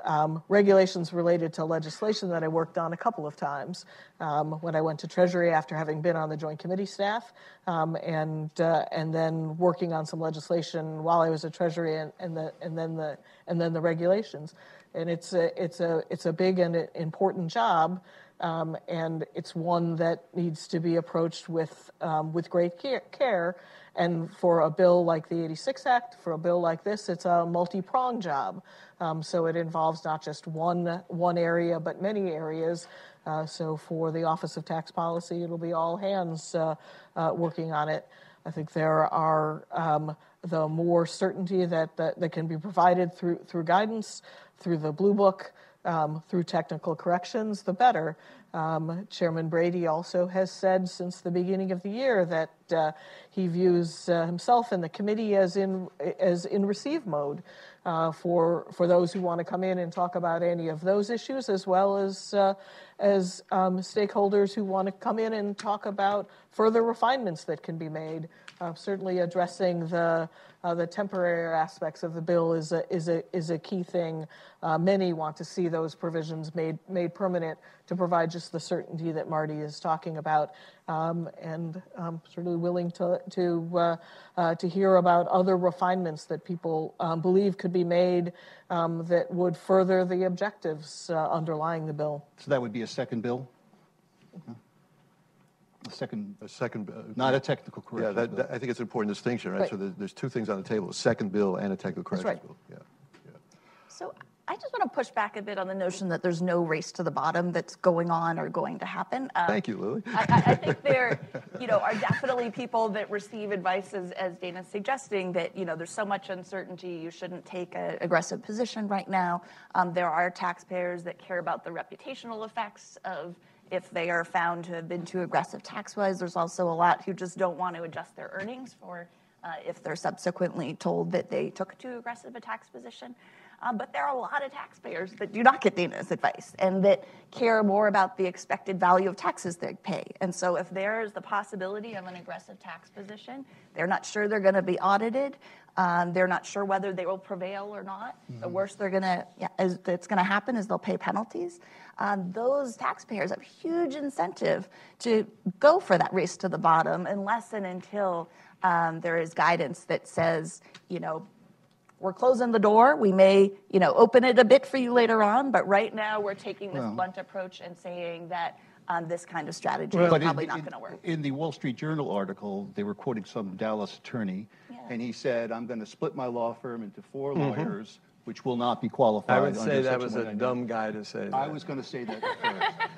um, regulations related to legislation that I worked on a couple of times um, when I went to Treasury after having been on the Joint Committee staff, um, and uh, and then working on some legislation while I was at Treasury, and, and the and then the and then the regulations, and it's a it's a it's a big and important job. Um, and it's one that needs to be approached with um, with great care, care. And for a bill like the eighty-six Act, for a bill like this, it's a multi-pronged job. Um, so it involves not just one one area, but many areas. Uh, so for the Office of Tax Policy, it'll be all hands uh, uh, working on it. I think there are um, the more certainty that, that that can be provided through through guidance, through the Blue Book, um, through technical corrections, the better. Um, Chairman Brady also has said since the beginning of the year that uh, he views uh, himself and the committee as in as in receive mode uh, for for those who want to come in and talk about any of those issues, as well as uh, as um, stakeholders who want to come in and talk about further refinements that can be made. Uh, certainly, addressing the uh, the temporary aspects of the bill is a is a is a key thing. Uh, many want to see those provisions made made permanent to provide just the certainty that Marty is talking about, um, and I'm certainly willing to to uh, uh, to hear about other refinements that people um, believe could be made um, that would further the objectives uh, underlying the bill. So that would be a second bill? Mm-hmm. A second, a second, uh, not a technical correction. Yeah, that, that, I think it's an important distinction, right? right. So there's, there's two things on the table: a second bill and a technical correction right. bill. Yeah, yeah. So I just want to push back a bit on the notion that there's no race to the bottom that's going on or going to happen. Um, Thank you, Lily. I, I think there, you know, are definitely people that receive advice, as, as Dana's suggesting, that, you know, there's so much uncertainty, you shouldn't take an aggressive position right now. Um, there are taxpayers that care about the reputational effects of if they are found to have been too aggressive tax-wise. There's also a lot who just don't want to adjust their earnings for uh, if they're subsequently told that they took too aggressive a tax position. Uh, but there are a lot of taxpayers that do not get Dana's advice and that care more about the expected value of taxes they pay. And so if there is the possibility of an aggressive tax position, they're not sure they're going to be audited. Um, they're not sure whether they will prevail or not. Mm-hmm. The worst they're going to, yeah, is, that's going to happen is they'll pay penalties. Um, those taxpayers have huge incentive to go for that race to the bottom unless and until um, there is guidance that says, you know, we're closing the door. We may, you know, open it a bit for you later on, but right now we're taking this well, blunt approach and saying that um, this kind of strategy well, is probably in, not going to work. In the Wall Street Journal article, they were quoting some Dallas attorney, yeah. and he said, "I'm going to split my law firm into four mm-hmm. lawyers, which will not be qualified." I would say that was a dumb guy to say that. I was going to say that first,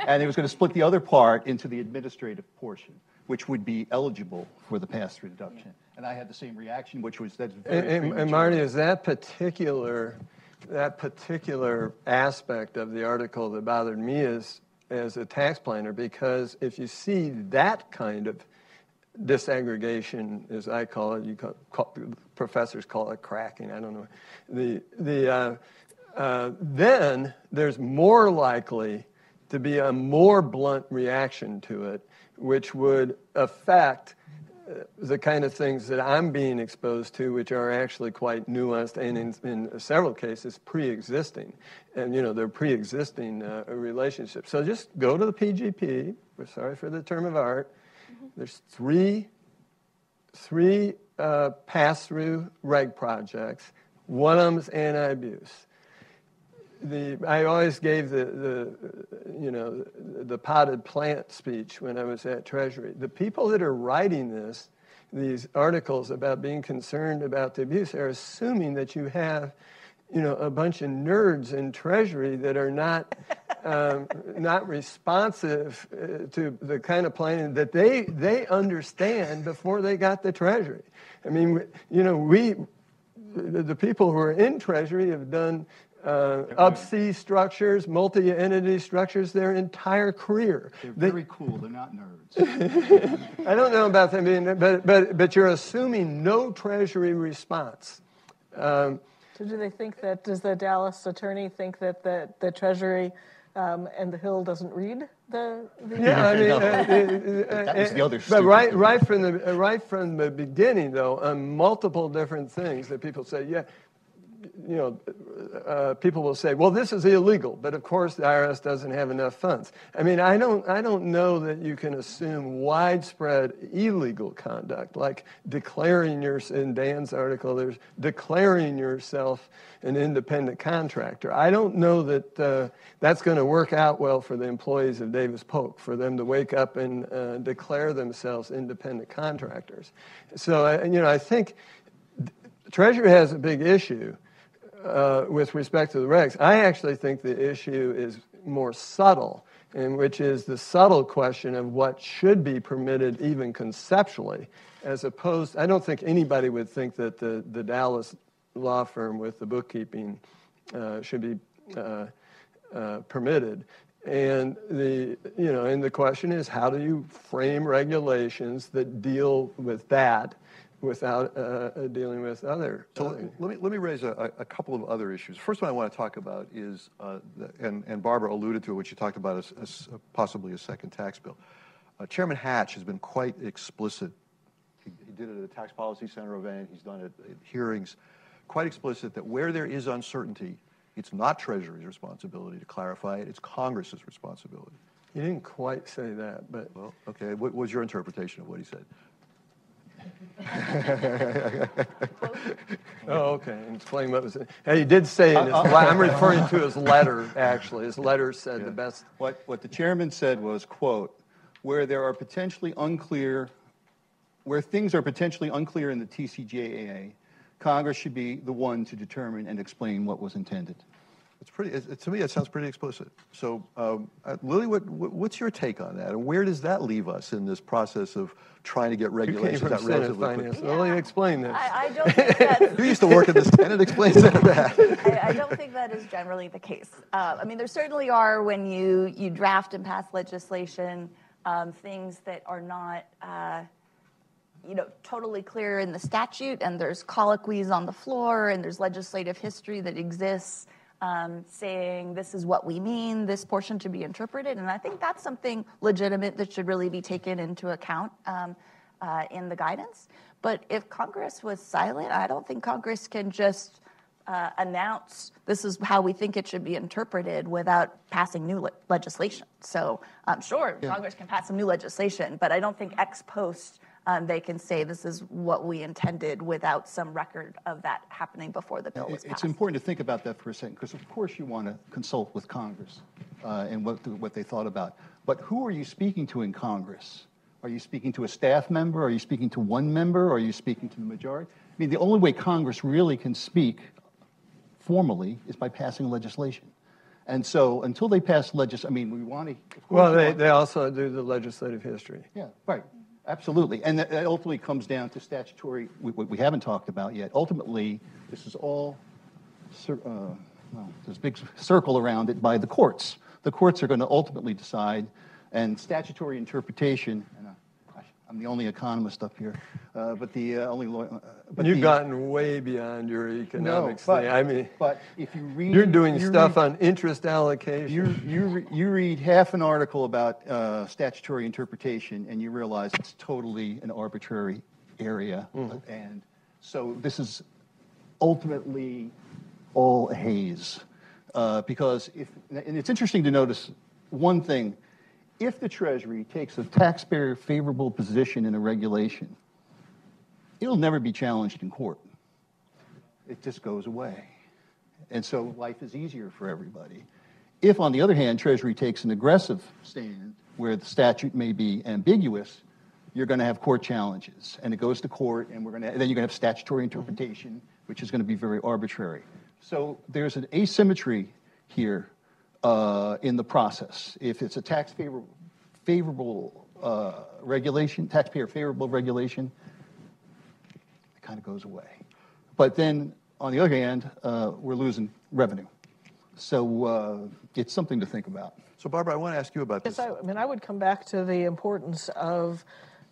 and he was going to split the other part into the administrative portion, which would be eligible for the pass-through deduction. Yeah. And I had the same reaction, which was that's very and, and Marty, is that particular that particular aspect of the article that bothered me as as a tax planner, because if you see that kind of disaggregation, as I call it, you call, call, professors call it cracking. I don't know. The the uh, uh, then there's more likely to be a more blunt reaction to it, which would affect the kind of things that I'm being exposed to, which are actually quite nuanced and in, in several cases pre-existing. And, you know, they're pre-existing uh, relationships. So just go to the P G P. We're sorry for the term of art. Mm-hmm. There's three, three uh, pass-through reg projects. One of them's anti-abuse. The, I always gave the, the, you know, the potted plant speech when I was at Treasury. The people that are writing this, these articles about being concerned about the abuse, are assuming that you have, you know, a bunch of nerds in Treasury that are not, um, not responsive to the kind of planning that they they understand before they got to Treasury. I mean, you know, we, the people who are in Treasury have done Uh, Up-C structures, multi-entity structures, their entire career. They're they, very cool. They're not nerds. I don't know about them being, but but but you're assuming no Treasury response. Um, so do they think that? Does the Dallas attorney think that the the Treasury um, and the Hill doesn't read the? the yeah, I mean, uh, uh, uh, that was the other. But right, right from the right from the beginning, though, on multiple different things that people say, yeah. You know, uh, people will say, "Well, this is illegal," but of course the I R S doesn't have enough funds. I mean, I don't, I don't know that you can assume widespread illegal conduct, like declaring your, in Dan's article, there's declaring yourself an independent contractor. I don't know that uh, that's going to work out well for the employees of Davis Polk, for them to wake up and uh, declare themselves independent contractors. So, uh, you know, I think Treasury has a big issue. Uh, with respect to the regs, I actually think the issue is more subtle, and which is the subtle question of what should be permitted even conceptually, as opposed, I don't think anybody would think that the, the Dallas law firm with the bookkeeping uh, should be uh, uh, permitted. And the, you know, and the question is, how do you frame regulations that deal with that without uh, dealing with other? So let me, let me raise a, a couple of other issues. First one I want to talk about is, uh, the, and, and Barbara alluded to it when she talked about a, a, possibly a second tax bill. Uh, Chairman Hatch has been quite explicit. He, he did it at the Tax Policy Center event. He's done it at hearings. Quite explicit that where there is uncertainty, it's not Treasury's responsibility to clarify it. It's Congress's responsibility. He didn't quite say that, but... Well, okay. What was your interpretation of what he said? Oh, okay. Explain what was it. He did say in his, I'm referring to his letter, actually. His letter said yeah. the best... What, what the chairman said was, quote, where there are potentially unclear... where things are potentially unclear in the T C J A A, Congress should be the one to determine and explain what was intended. It's pretty, it, to me, that sounds pretty explicit. So, um, uh, Lily, what, what's your take on that? And where does that leave us in this process of trying to get regulations out relatively quickly? Lily, explain this. I, I don't think that's... You used to work in the Senate. Explain some of that. I, I don't think that is generally the case. Uh, I mean, there certainly are, when you, you draft and pass legislation, um, things that are not... Uh, you know, totally clear in the statute, and there's colloquies on the floor, and there's legislative history that exists um, saying this is what we mean, this portion should be interpreted, and I think that's something legitimate that should really be taken into account um, uh, in the guidance. But if Congress was silent, I don't think Congress can just uh, announce this is how we think it should be interpreted without passing new le legislation. So um, sure, yeah. Congress can pass some new legislation, but I don't think ex post Um, they can say this is what we intended without some record of that happening before the bill was passed. It's important to think about that for a second, because of course you want to consult with Congress uh, and what, what they thought about. But who are you speaking to in Congress? Are you speaking to a staff member? Are you speaking to one member? Are you speaking to the majority? I mean, the only way Congress really can speak formally is by passing legislation. And so until they pass legis, I mean, we want to... Well, they, they also do the legislative history. Yeah, right. Absolutely, and that ultimately comes down to statutory, what we haven't talked about yet. Ultimately, this is all, uh, well, there's a big circle around it by the courts. The courts are going to ultimately decide, and statutory interpretation, and uh, gosh, I'm the only economist up here, uh, but the uh, only lawyer. Uh, You've the, gotten way beyond your economics no, but, thing. I mean, but if you read... You're doing you stuff read, on interest allocation. You, you, re, you read half an article about uh, statutory interpretation and you realize it's totally an arbitrary area. Mm. And so this is ultimately all a haze. Uh, because if, and it's interesting to notice one thing. If the Treasury takes a taxpayer favorable position in a regulation, it'll never be challenged in court. It just goes away. And so life is easier for everybody. If, on the other hand, Treasury takes an aggressive stand where the statute may be ambiguous, you're going to have court challenges. And it goes to court, and we're going to, then you're going to have statutory interpretation, which is going to be very arbitrary. So there's an asymmetry here uh, in the process. If it's a tax favor favorable uh, regulation, taxpayer favorable regulation, kind of goes away. But then, on the other hand, uh, we're losing revenue. So uh, it's something to think about. So Barbara, I want to ask you about yes, this. I, I mean, I would come back to the importance of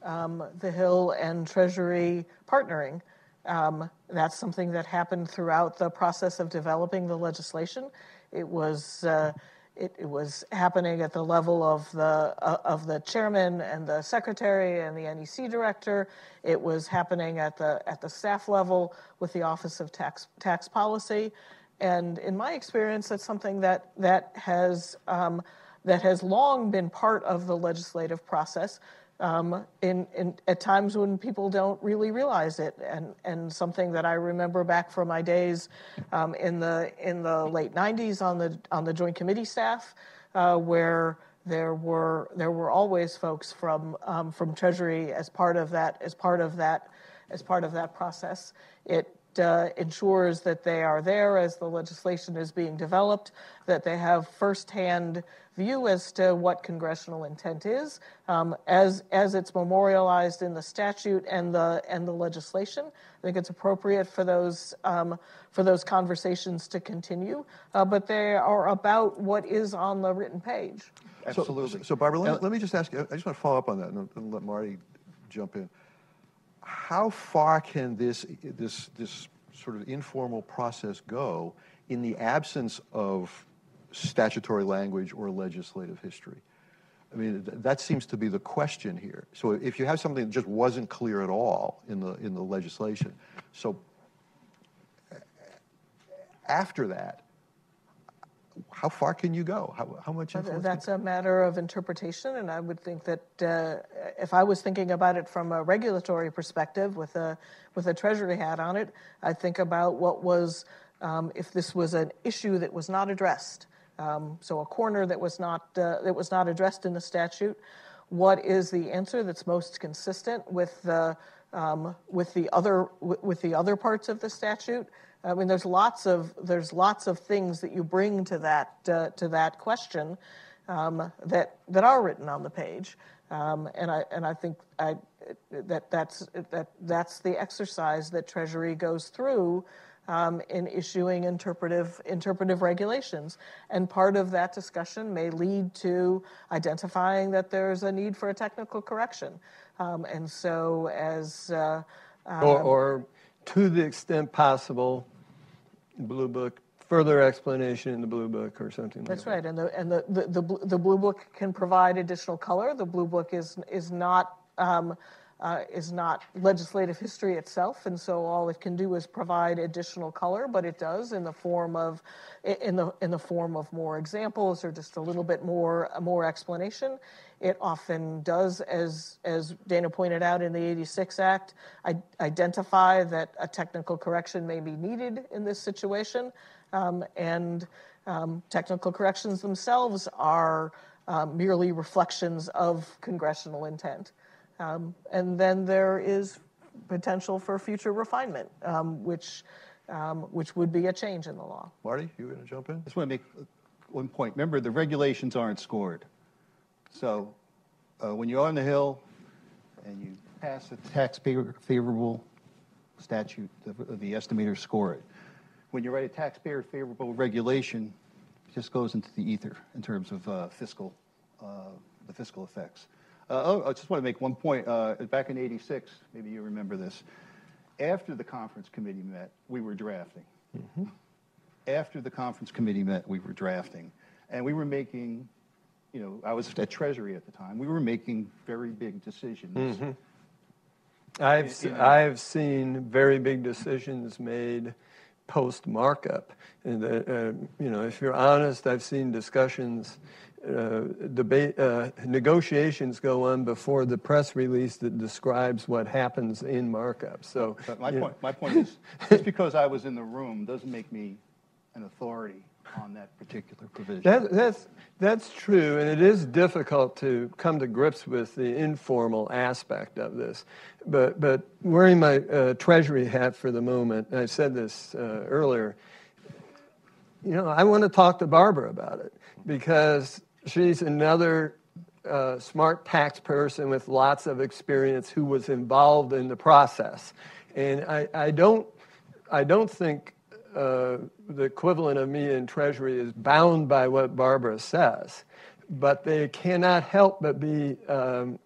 um, the Hill and Treasury partnering. Um, that's something that happened throughout the process of developing the legislation. It was uh, it, it was happening at the level of the uh, of the chairman and the secretary and the N E C director. It was happening at the at the staff level with the Office of Tax Tax Policy, and in my experience, that's something that that has um, that has long been part of the legislative process. Um, in, in at times when people don't really realize it, and and something that I remember back from my days um, in the in the late nineties on the on the Joint Committee staff, uh, where there were there were always folks from um, from Treasury as part of that as part of that as part of that process. It uh, ensures that they are there as the legislation is being developed, that they have firsthand view as to what congressional intent is, um, as as it's memorialized in the statute and the and the legislation. I think it's appropriate for those um, for those conversations to continue, uh, but they are about what is on the written page. Absolutely. So, so Barbara, let me, let me just ask you. I just want to follow up on that and, and let Marty jump in. How far can this this this sort of informal process go in the absence of statutory language or legislative history? I mean, th that seems to be the question here. So if you have something that just wasn't clear at all in the in the legislation, so after that, how far can you go? How, how much influence? That's a matter of interpretation, and I would think that uh, if I was thinking about it from a regulatory perspective with a with a Treasury hat on it, I'd think about what was um, if this was an issue that was not addressed. Um, so a corner that was not uh, that was not addressed in the statute. What is the answer that's most consistent with the um, with the other with the other parts of the statute? I mean, there's lots of there's lots of things that you bring to that uh, to that question um, that that are written on the page, um, and I and I think I, that that's that that's the exercise that Treasury goes through. Um, in issuing interpretive interpretive regulations, and part of that discussion may lead to identifying that there's a need for a technical correction, um, and so as uh, um, or, or to the extent possible, Blue Book further explanation in the Blue Book or something. That's like right, that. and the and the the, the the Blue Book can provide additional color. The Blue Book is is not. Um, Uh, is not legislative history itself, and so all it can do is provide additional color, but it does in the form of in the in the form of more examples or just a little bit more more explanation. It often does, as as Dana pointed out in the eighty-six Act, identify that a technical correction may be needed in this situation, um, and um, technical corrections themselves are um, merely reflections of congressional intent. Um, and then there is potential for future refinement, um, which um, which would be a change in the law. Marty, you going to jump in? I just want to make one point. Remember, the regulations aren't scored. So uh, when you're on the Hill and you pass a taxpayer-favorable statute, the, the estimators score it. When you write a taxpayer-favorable regulation, it just goes into the ether in terms of uh, fiscal uh, the fiscal effects. Uh, oh, I just want to make one point. Uh, back in eighty-six, maybe you remember this, after the conference committee met, we were drafting. Mm-hmm. After the conference committee met, we were drafting. And we were making, you know, I was at Treasury at the time, we were making very big decisions. Mm-hmm. I've, it, se you know, I've seen very big decisions made post-markup. And, uh, uh, you know, if you're honest, I've seen discussions Uh, debate, uh, negotiations go on before the press release that describes what happens in markup. So but my, point, my point is, just because I was in the room doesn't make me an authority on that particular provision. That, that's, that's true, and it is difficult to come to grips with the informal aspect of this. But, but wearing my uh, Treasury hat for the moment, I said this uh, earlier, you know, I want to talk to Barbara about it because she's another uh, smart tax person with lots of experience who was involved in the process. And I, I, don't, I don't think uh, the equivalent of me in Treasury is bound by what Barbara says, but they cannot help but be um,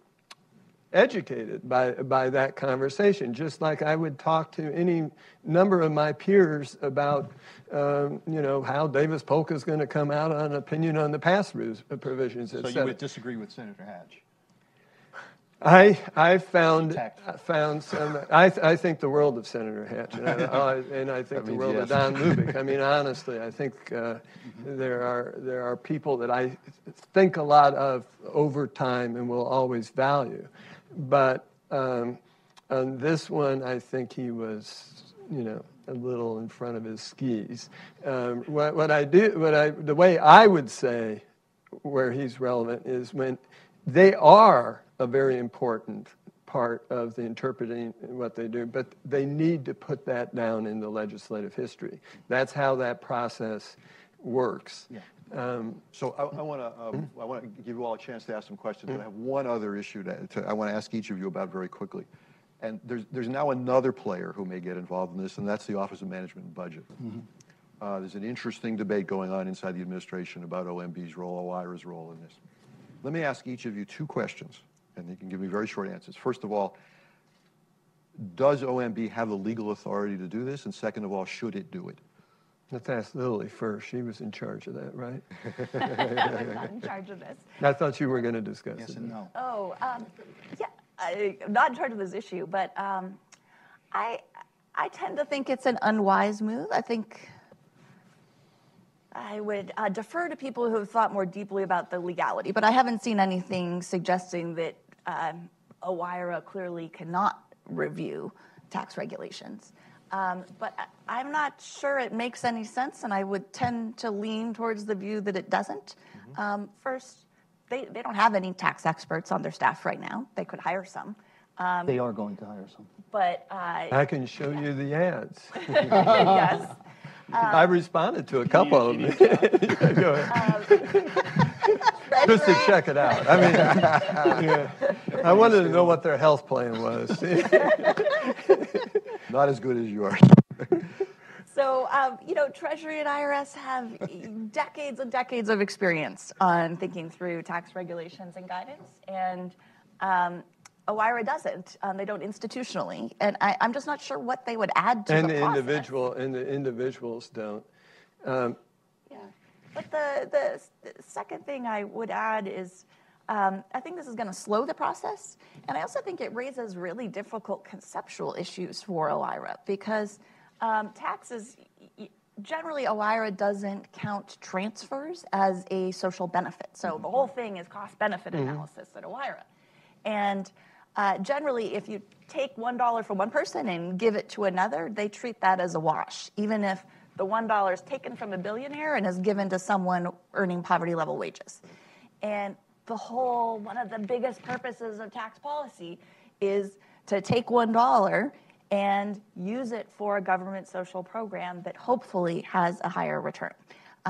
educated by, by that conversation, just like I would talk to any number of my peers about um, you know, how Davis Polk is going to come out on an opinion on the pass-through provisions. So you would disagree with Senator Hatch? I, I found, found some, I, th I think the world of Senator Hatch, and I, I, and I think the world yes. of Don Lubick. I mean, honestly, I think uh, there, are, there are people that I think a lot of over time and will always value. But um, on this one, I think he was, you know, a little in front of his skis. Um, what, what I do, what I, the way I would say where he's relevant is when they are a very important part of the interpreting what they do, but they need to put that down in the legislative history. That's how that process works. Yeah. Um, so I, I want to um, mm-hmm. I want to give you all a chance to ask some questions. Mm-hmm. But I have one other issue to, to I want to ask each of you about very quickly. And there's there's now another player who may get involved in this, and that's the Office of Management and Budget. Mm-hmm. uh, there's an interesting debate going on inside the administration about O M B's role, O I R A's role in this. Let me ask each of you two questions, and you can give me very short answers. First of all, does O M B have the legal authority to do this? And second of all, should it do it? Let's ask Lily first. She was in charge of that, right? I was not in charge of this. I thought you were going to discuss yes it. Yes and no. Oh, um, yeah. I, I'm not in charge of this issue, but um, I I tend to think it's an unwise move. I think I would uh, defer to people who have thought more deeply about the legality, but I haven't seen anything suggesting that um, O I R A clearly cannot review tax regulations. Um, but I, I'm not sure it makes any sense, and I would tend to lean towards the view that it doesn't. Mm-hmm. um, first, They, they don't have any tax experts on their staff right now. They could hire some. Um, they are going to hire some. But uh, I can show yeah. you the ads. Yes. Um, I responded to a couple of them. Go ahead. Just to check it out. I mean, yeah. I wanted to know what their health plan was. Not as good as yours. So, um, you know, Treasury and I R S have decades and decades of experience on thinking through tax regulations and guidance, and um, O I R A doesn't. Um, they don't institutionally, and I, I'm just not sure what they would add to and the, the process. Individual, and the individuals don't. Um, yeah, but the, the, the second thing I would add is um, I think this is going to slow the process, and I also think it raises really difficult conceptual issues for O I R A because Um, taxes, generally O I R A doesn't count transfers as a social benefit. So mm-hmm. the whole thing is cost-benefit mm-hmm. analysis at O I R A. And uh, generally, if you take one dollar from one person and give it to another, they treat that as a wash, even if the one dollar is taken from a billionaire and is given to someone earning poverty-level wages. And the whole, one of the biggest purposes of tax policy is to take one dollar and use it for a government social program that hopefully has a higher return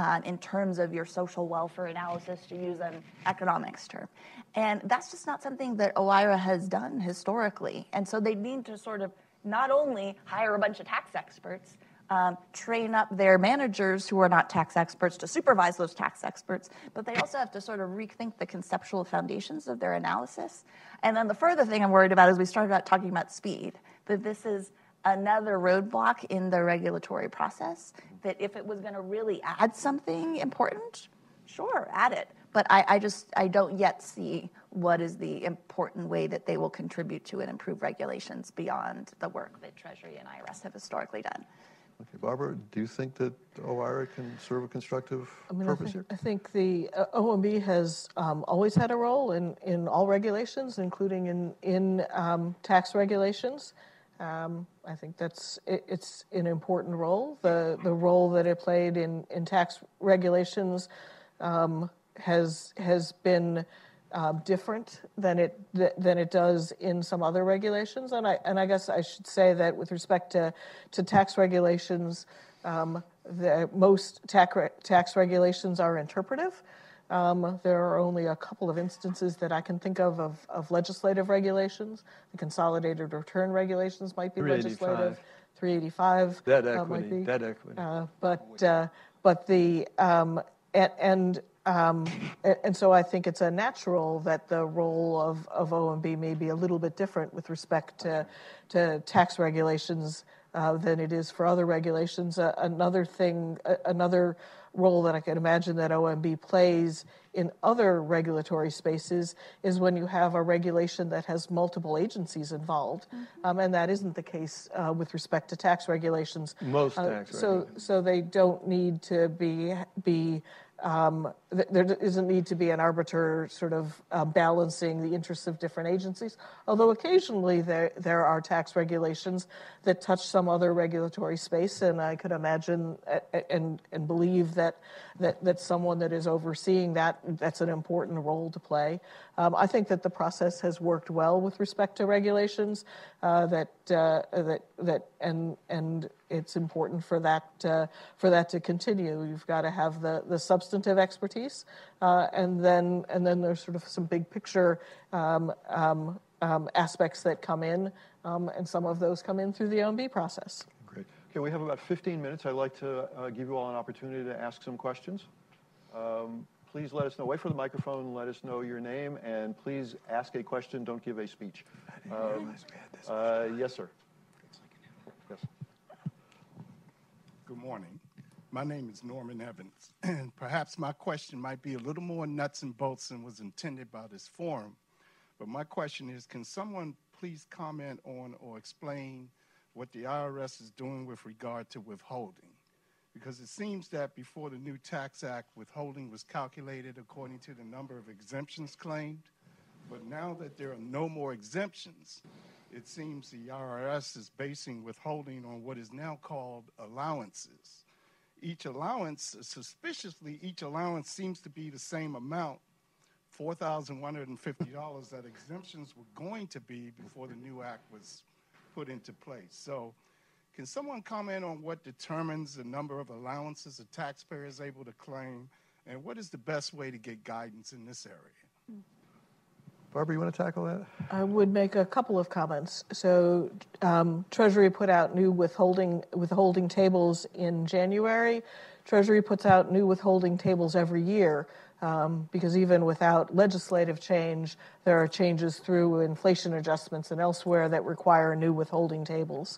um, in terms of your social welfare analysis, to use an economics term. And that's just not something that O I R A has done historically. And so they need to sort of not only hire a bunch of tax experts, um, train up their managers who are not tax experts to supervise those tax experts, but they also have to sort of rethink the conceptual foundations of their analysis. And then the further thing I'm worried about is we started out talking about speed, that this is another roadblock in the regulatory process, that if it was going to really add something important, sure, add it. But I, I just, I don't yet see what is the important way that they will contribute to and improve regulations beyond the work that Treasury and I R S have historically done. Okay, Barbara, do you think that O I R A can serve a constructive I mean, purpose I think, here? I think the uh, O M B has um, always had a role in, in all regulations, including in, in um, tax regulations. Um, I think that's it, it's an important role. The the role that it played in, in tax regulations um, has has been uh, different than it th- than it does in some other regulations. And I and I guess I should say that with respect to to tax regulations, um, the most tax re- tax regulations are interpretive. Um, there are only a couple of instances that I can think of of, of legislative regulations. The consolidated return regulations might be legislative. three eighty-five That equity. Uh, might be. That equity. Uh, but uh, but the um, and and, um, and so I think it's a natural that the role of, of O M B may be a little bit different with respect to to tax regulations uh, than it is for other regulations. Uh, another thing. Uh, another. role that I can imagine that O M B plays in other regulatory spaces is when you have a regulation that has multiple agencies involved, mm-hmm. um, and that isn't the case uh, with respect to tax regulations. Most uh, tax so, regulations. So they don't need to be be um, th- there doesn't need to be an arbiter sort of uh, balancing the interests of different agencies. Although occasionally there there are tax regulations that touch some other regulatory space, and I could imagine and and believe that that, that someone that is overseeing that, that's an important role to play. Um, I think that the process has worked well with respect to regulations, uh, that, uh, that, that, and, and it's important for that, uh, for that to continue. You've got to have the, the substantive expertise, uh, and then, and then there's sort of some big picture um, um, um, aspects that come in, um, and some of those come in through the O M B process. Great. Okay, we have about fifteen minutes. I'd like to uh, give you all an opportunity to ask some questions. Um, Please let us know. Wait for the microphone. Let us know your name, and please ask a question. Don't give a speech. Um, uh, yes, sir. Yes. Good morning. My name is Norman Evans, and perhaps my question might be a little more nuts and bolts than was intended by this forum. But my question is, can someone please comment on or explain what the I R S is doing with regard to withholding? Because it seems that before the new Tax Act, withholding was calculated according to the number of exemptions claimed. But now that there are no more exemptions, it seems the I R S is basing withholding on what is now called allowances. Each allowance, suspiciously, each allowance seems to be the same amount, four thousand one hundred fifty dollars that exemptions were going to be before the new act was put into place. So, can someone comment on what determines the number of allowances a taxpayer is able to claim, and what is the best way to get guidance in this area? Barbara, you want to tackle that? I would make a couple of comments. So um, Treasury put out new withholding, withholding tables in January. Treasury puts out new withholding tables every year. Um, because even without legislative change, there are changes through inflation adjustments and elsewhere that require new withholding tables.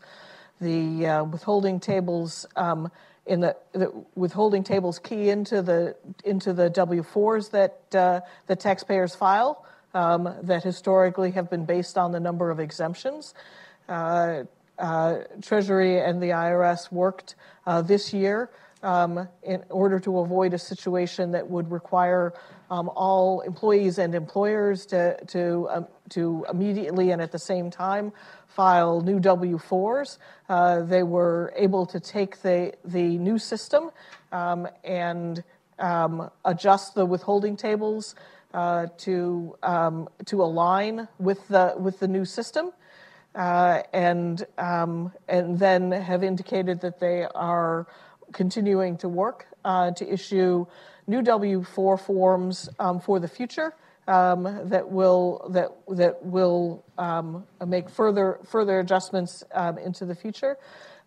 The uh, withholding tables um, in the, the withholding tables key into the into the W fours that uh, the taxpayers file um, that historically have been based on the number of exemptions. Uh, uh, Treasury and the I R S worked uh, this year um, in order to avoid a situation that would require um, all employees and employers to to um, to immediately and at the same time file new W fours. Uh, they were able to take the, the new system um, and um, adjust the withholding tables uh, to, um, to align with the, with the new system uh, and, um, and then have indicated that they are continuing to work uh, to issue new W four forms um, for the future. Um, that will that that will um, make further further adjustments um, into the future.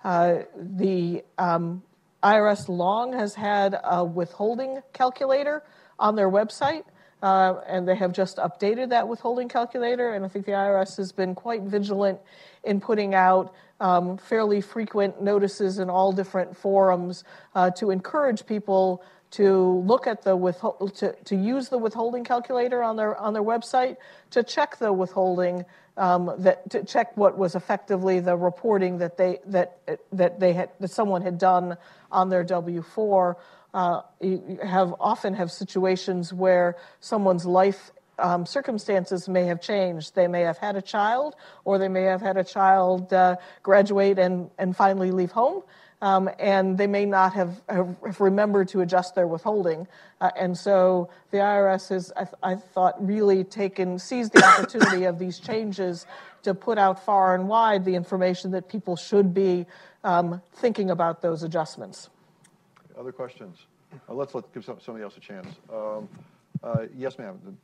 Uh, the um, I R S long has had a withholding calculator on their website, uh, and they have just updated that withholding calculator. And I think the I R S has been quite vigilant in putting out um, fairly frequent notices in all different forums uh, to encourage people to look at the withhold, to, to use the withholding calculator on their on their website, to check the withholding, um, that to check what was effectively the reporting that they that that they had that someone had done on their W four. Uh, you have often have situations where someone's life um, circumstances may have changed. They may have had a child, or they may have had a child uh, graduate and and finally leave home. Um, and they may not have, have remembered to adjust their withholding. Uh, and so the I R S has, I, th I thought, really taken, seized the opportunity of these changes to put out far and wide the information that people should be um, thinking about those adjustments. Other questions? Uh, let's let, give some, somebody else a chance. Um, uh, yes, ma'am.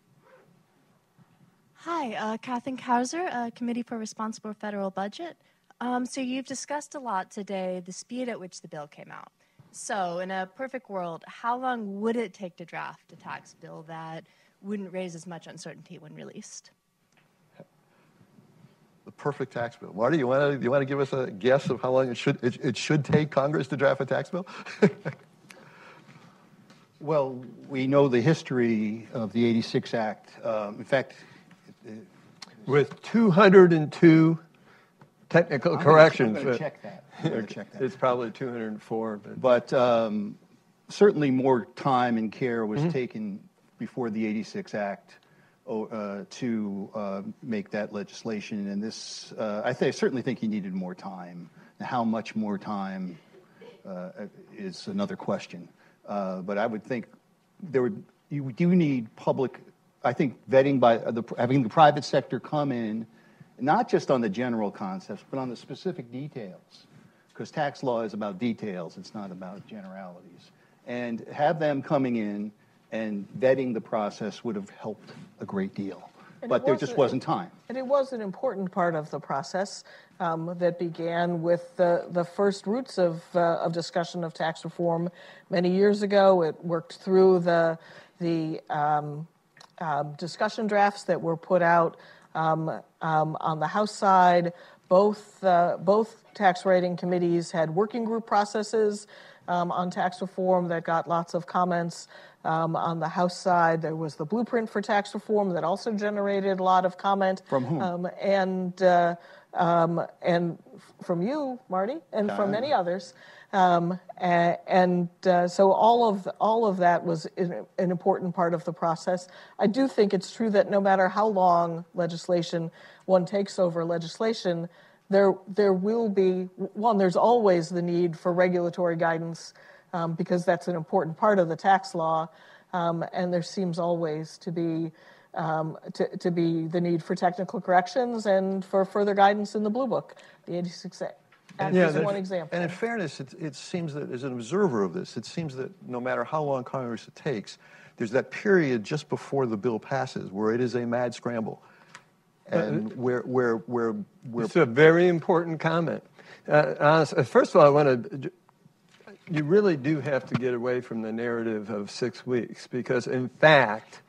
Hi, uh, Katherine Kauser, uh, Committee for Responsible Federal Budget. Um, so you've discussed a lot today the speed at which the bill came out. So in a perfect world, how long would it take to draft a tax bill that wouldn't raise as much uncertainty when released? The perfect tax bill. Marty, you want to you want to give us a guess of how long it should it, it should take Congress to draft a tax bill? Well, we know the history of the eighty-six Act. Um, in fact, it, it with two hundred two. Technical I'm corrections. Gonna, I'm gonna check that. I'm gonna check that. It's probably two hundred four. But, but um, certainly more time and care was mm-hmm. taken before the eighty-six Act uh, to uh, make that legislation. And this, uh, I, th I certainly think he needed more time. Now, how much more time uh, is another question. Uh, but I would think there would, you do need public, I think vetting by the, having the private sector come in, not just on the general concepts, but on the specific details, because tax law is about details, it's not about generalities. And have them coming in and vetting the process would have helped a great deal. And but there was just a, wasn't time. And it was an important part of the process um, that began with the, the first roots of, uh, of discussion of tax reform many years ago. It worked through the, the um, uh, discussion drafts that were put out um, um, on the House side. Both, uh, both tax rating committees had working group processes um, on tax reform that got lots of comments. Um, on the House side, there was the blueprint for tax reform that also generated a lot of comment. From whom? Um, and, uh, um, and from you, Marty, and uh, from many others. Um, and and uh, so all of, the, all of that was an important part of the process. I do think it's true that no matter how long legislation one takes over legislation, there, there will be, one, there's always the need for regulatory guidance Um, because that's an important part of the tax law, um, and there seems always to be um, to, to be the need for technical corrections and for further guidance in the Blue Book. The eighty-six Act yeah, is one example. And in fairness, it, it seems that as an observer of this, it seems that no matter how long Congress it takes, there's that period just before the bill passes where it is a mad scramble, and uh, where where where where. It's a very important comment. Uh, honestly, first of all, I want to. You really do have to get away from the narrative of six weeks because, in fact,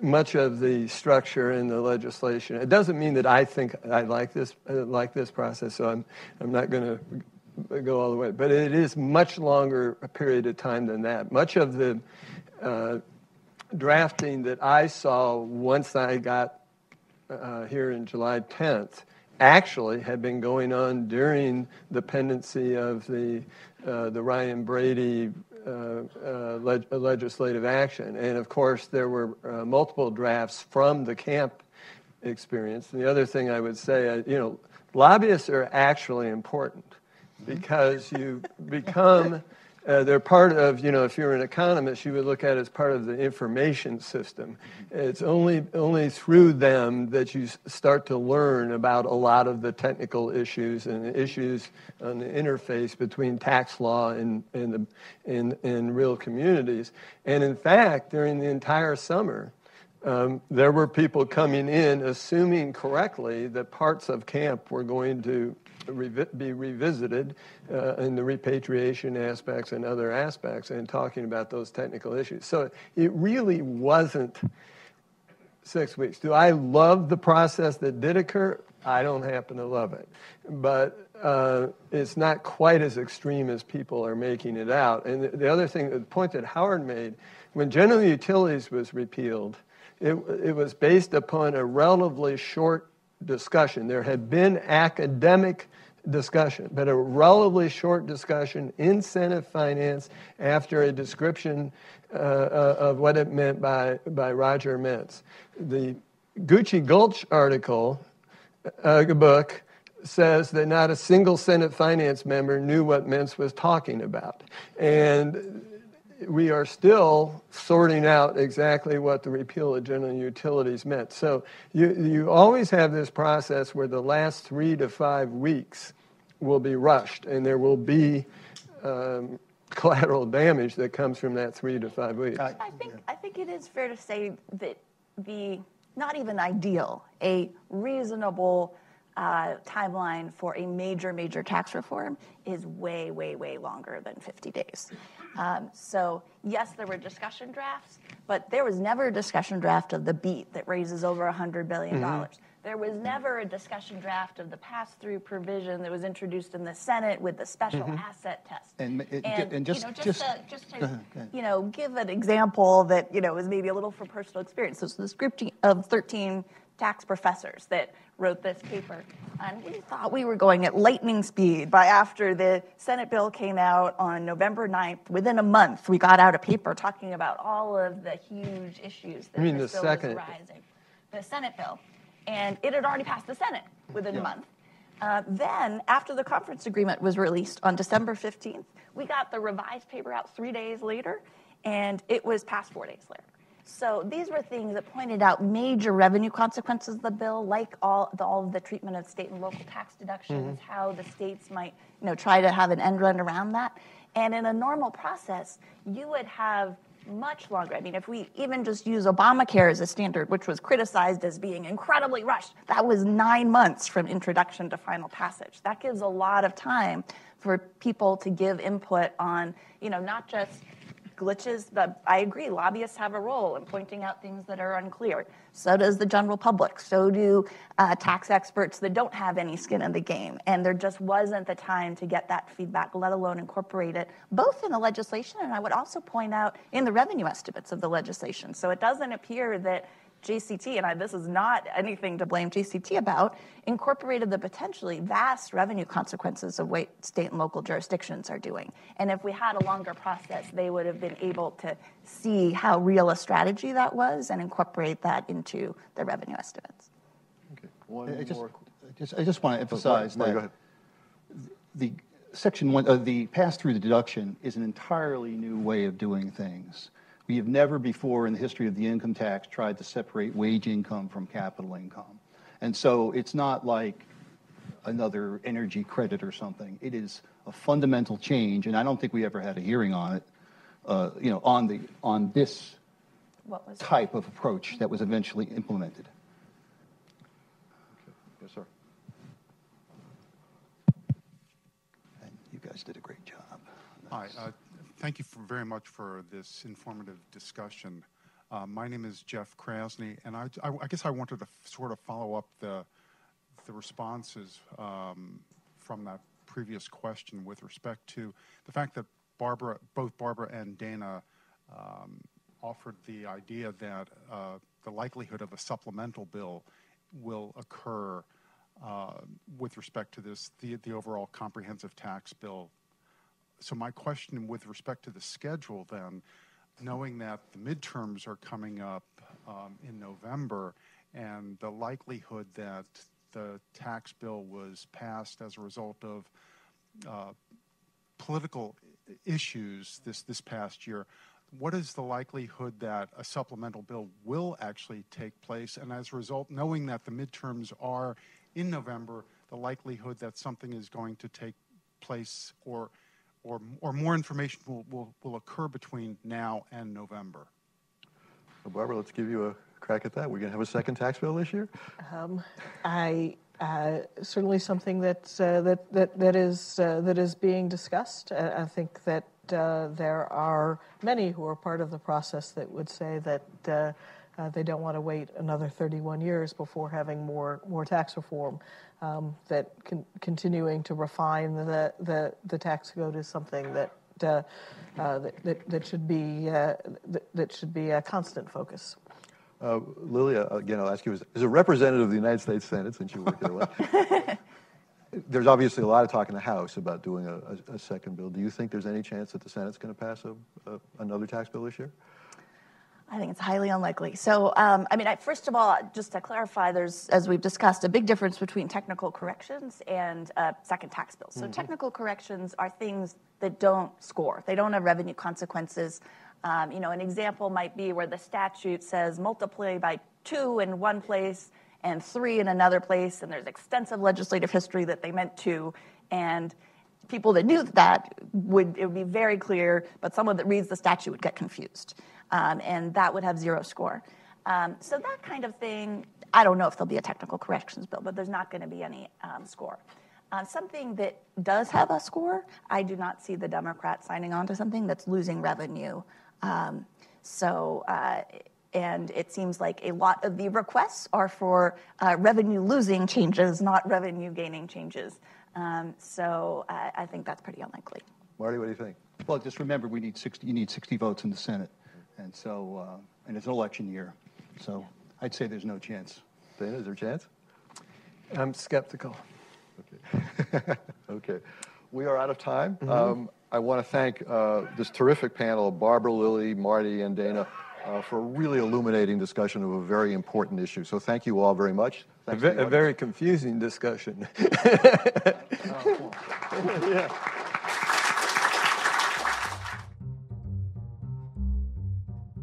much of the structure in the legislation, it doesn't mean that I think I like this, I like this process, so I'm, I'm not going to go all the way. But it is much longer a period of time than that. Much of the uh, drafting that I saw once I got uh, here in July tenth actually had been going on during the pendency of the Uh, the Ryan Brady uh, uh, leg legislative action. And of course, there were uh, multiple drafts from the camp experience. And the other thing I would say, uh, you know, lobbyists are actually important because you become, uh, they're part of, you know, if you're an economist, you would look at it as part of the information system. It's only, only through them that you start to learn about a lot of the technical issues and the issues on the interface between tax law and, and, the, and, and real communities. And in fact, during the entire summer, um, there were people coming in assuming correctly that parts of camp were going to be revisited uh, in the repatriation aspects and other aspects and talking about those technical issues. So it really wasn't six weeks. Do I love the process that did occur? I don't happen to love it. But uh, it's not quite as extreme as people are making it out. And the other thing, the point that Howard made, when General Utilities was repealed, it, it was based upon a relatively short discussion. There had been academic discussion, but a relatively short discussion in Senate Finance after a description uh, of what it meant by, by Roger Mintz. The Gucci Gulch article, uh, book, says that not a single Senate Finance member knew what Mintz was talking about. And we are still sorting out exactly what the repeal of General Utilities meant. So you, you always have this process where the last three to five weeks will be rushed, and there will be um, collateral damage that comes from that three to five weeks. I think, I think it is fair to say that the, not even ideal, a reasonable uh, timeline for a major, major tax reform is way, way, way longer than fifty days. Um, so, yes, there were discussion drafts, but there was never a discussion draft of the BEAT that raises over one hundred billion dollars. Mm-hmm. There was never a discussion draft of the pass-through provision that was introduced in the Senate with the special mm-hmm. asset test. And, it, and, and just, you know, just, just to, just to uh-huh. you know, give an example that, you know, is maybe a little from personal experience. So it's this group of thirteen tax professors that wrote this paper, and we thought we were going at lightning speed. By after the Senate bill came out on November ninth, within a month, we got out a paper talking about all of the huge issues that I mean, the bill was rising. The Senate bill, and it had already passed the Senate within yeah. a month. Uh, then, after the conference agreement was released on December fifteenth, we got the revised paper out three days later, and it was passed four days later. So these were things that pointed out major revenue consequences of the bill, like all, the, all of the treatment of state and local tax deductions, mm-hmm. how the states might you know, try to have an end run around that. And in a normal process, you would have much longer. I mean, if we even just use Obamacare as a standard, which was criticized as being incredibly rushed, that was nine months from introduction to final passage. That gives a lot of time for people to give input on, you know, not just glitches, but I agree, lobbyists have a role in pointing out things that are unclear. So does the general public. So do uh, tax experts that don't have any skin in the game. And there just wasn't the time to get that feedback, let alone incorporate it, both in the legislation and I would also point out in the revenue estimates of the legislation. So it doesn't appear that G C T, and I, this is not anything to blame G C T about, incorporated the potentially vast revenue consequences of what state and local jurisdictions are doing. And if we had a longer process, they would have been able to see how real a strategy that was and incorporate that into the revenue estimates. Okay. One I, just, more. I, just, I just want to emphasize Marty, that Marty, the section one, uh, the pass-through the deduction is an entirely new way of doing things. We have never before in the history of the income tax tried to separate wage income from capital income. And so it's not like another energy credit or something. It is a fundamental change, and I don't think we ever had a hearing on it, uh, you know, on, the, on this what was type that? of approach that was eventually implemented. Okay. Yes, sir. And you guys did a great job. All right. Uh, Thank you for very much for this informative discussion. Uh, my name is Jeff Krasny, and I, I, I guess I wanted to sort of follow up the, the responses um, from that previous question with respect to the fact that Barbara, both Barbara and Dana um, offered the idea that uh, the likelihood of a supplemental bill will occur uh, with respect to this, the, the overall comprehensive tax bill. So my question with respect to the schedule then, knowing that the midterms are coming up um, in November and the likelihood that the tax bill was passed as a result of uh, political issues this, this past year, what is the likelihood that a supplemental bill will actually take place? And as a result, knowing that the midterms are in November, the likelihood that something is going to take place or Or, or more information will, will, will occur between now and November. Well, Barbara, let's give you a crack at that. We're going to have a second tax bill this year? Um, I uh, certainly something that, uh, that, that, that, is, uh, that is being discussed. Uh, I think that uh, there are many who are part of the process that would say that uh, uh, they don't want to wait another thirty-one years before having more, more tax reform. Um, that con continuing to refine the, the the tax code is something that uh, uh, that, that that should be uh, that, that should be a constant focus. Uh, Lilia, again, I'll ask you as, as a representative of the United States Senate, since you work there, well, there's obviously a lot of talk in the House about doing a, a, a second bill. Do you think there's any chance that the Senate's going to pass a, a, another tax bill this year? I think it's highly unlikely. So, um, I mean, I, first of all, just to clarify, there's, as we've discussed, a big difference between technical corrections and uh, second tax bills. So mm-hmm. technical corrections are things that don't score. They don't have revenue consequences. Um, you know, an example might be where the statute says multiply by two in one place and three in another place, and there's extensive legislative history that they meant to, and people that knew that would, it would be very clear, but someone that reads the statute would get confused. Um, and that would have zero score. Um, so that kind of thing, I don't know if there'll be a technical corrections bill, but there's not going to be any um, score. Uh, something that does have a score, I do not see the Democrats signing on to something that's losing revenue. Um, so, uh, and it seems like a lot of the requests are for uh, revenue-losing changes, not revenue-gaining changes. Um, so uh, I think that's pretty unlikely. Marty, what do you think? Well, just remember, we need sixty, you need sixty votes in the Senate. And so, uh, and it's an election year, so yeah. I'd say there's no chance. Dana, is there a chance? I'm skeptical. Okay. Okay. We are out of time. Mm-hmm. um, I want to thank uh, this terrific panel, Barbara, Lily, Marty, and Dana. uh, for a really illuminating discussion of a very important issue. So thank you all very much. A, ve a very confusing discussion. Oh, cool. Yeah.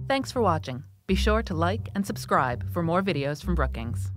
Thanks for watching. Be sure to like and subscribe for more videos from Brookings.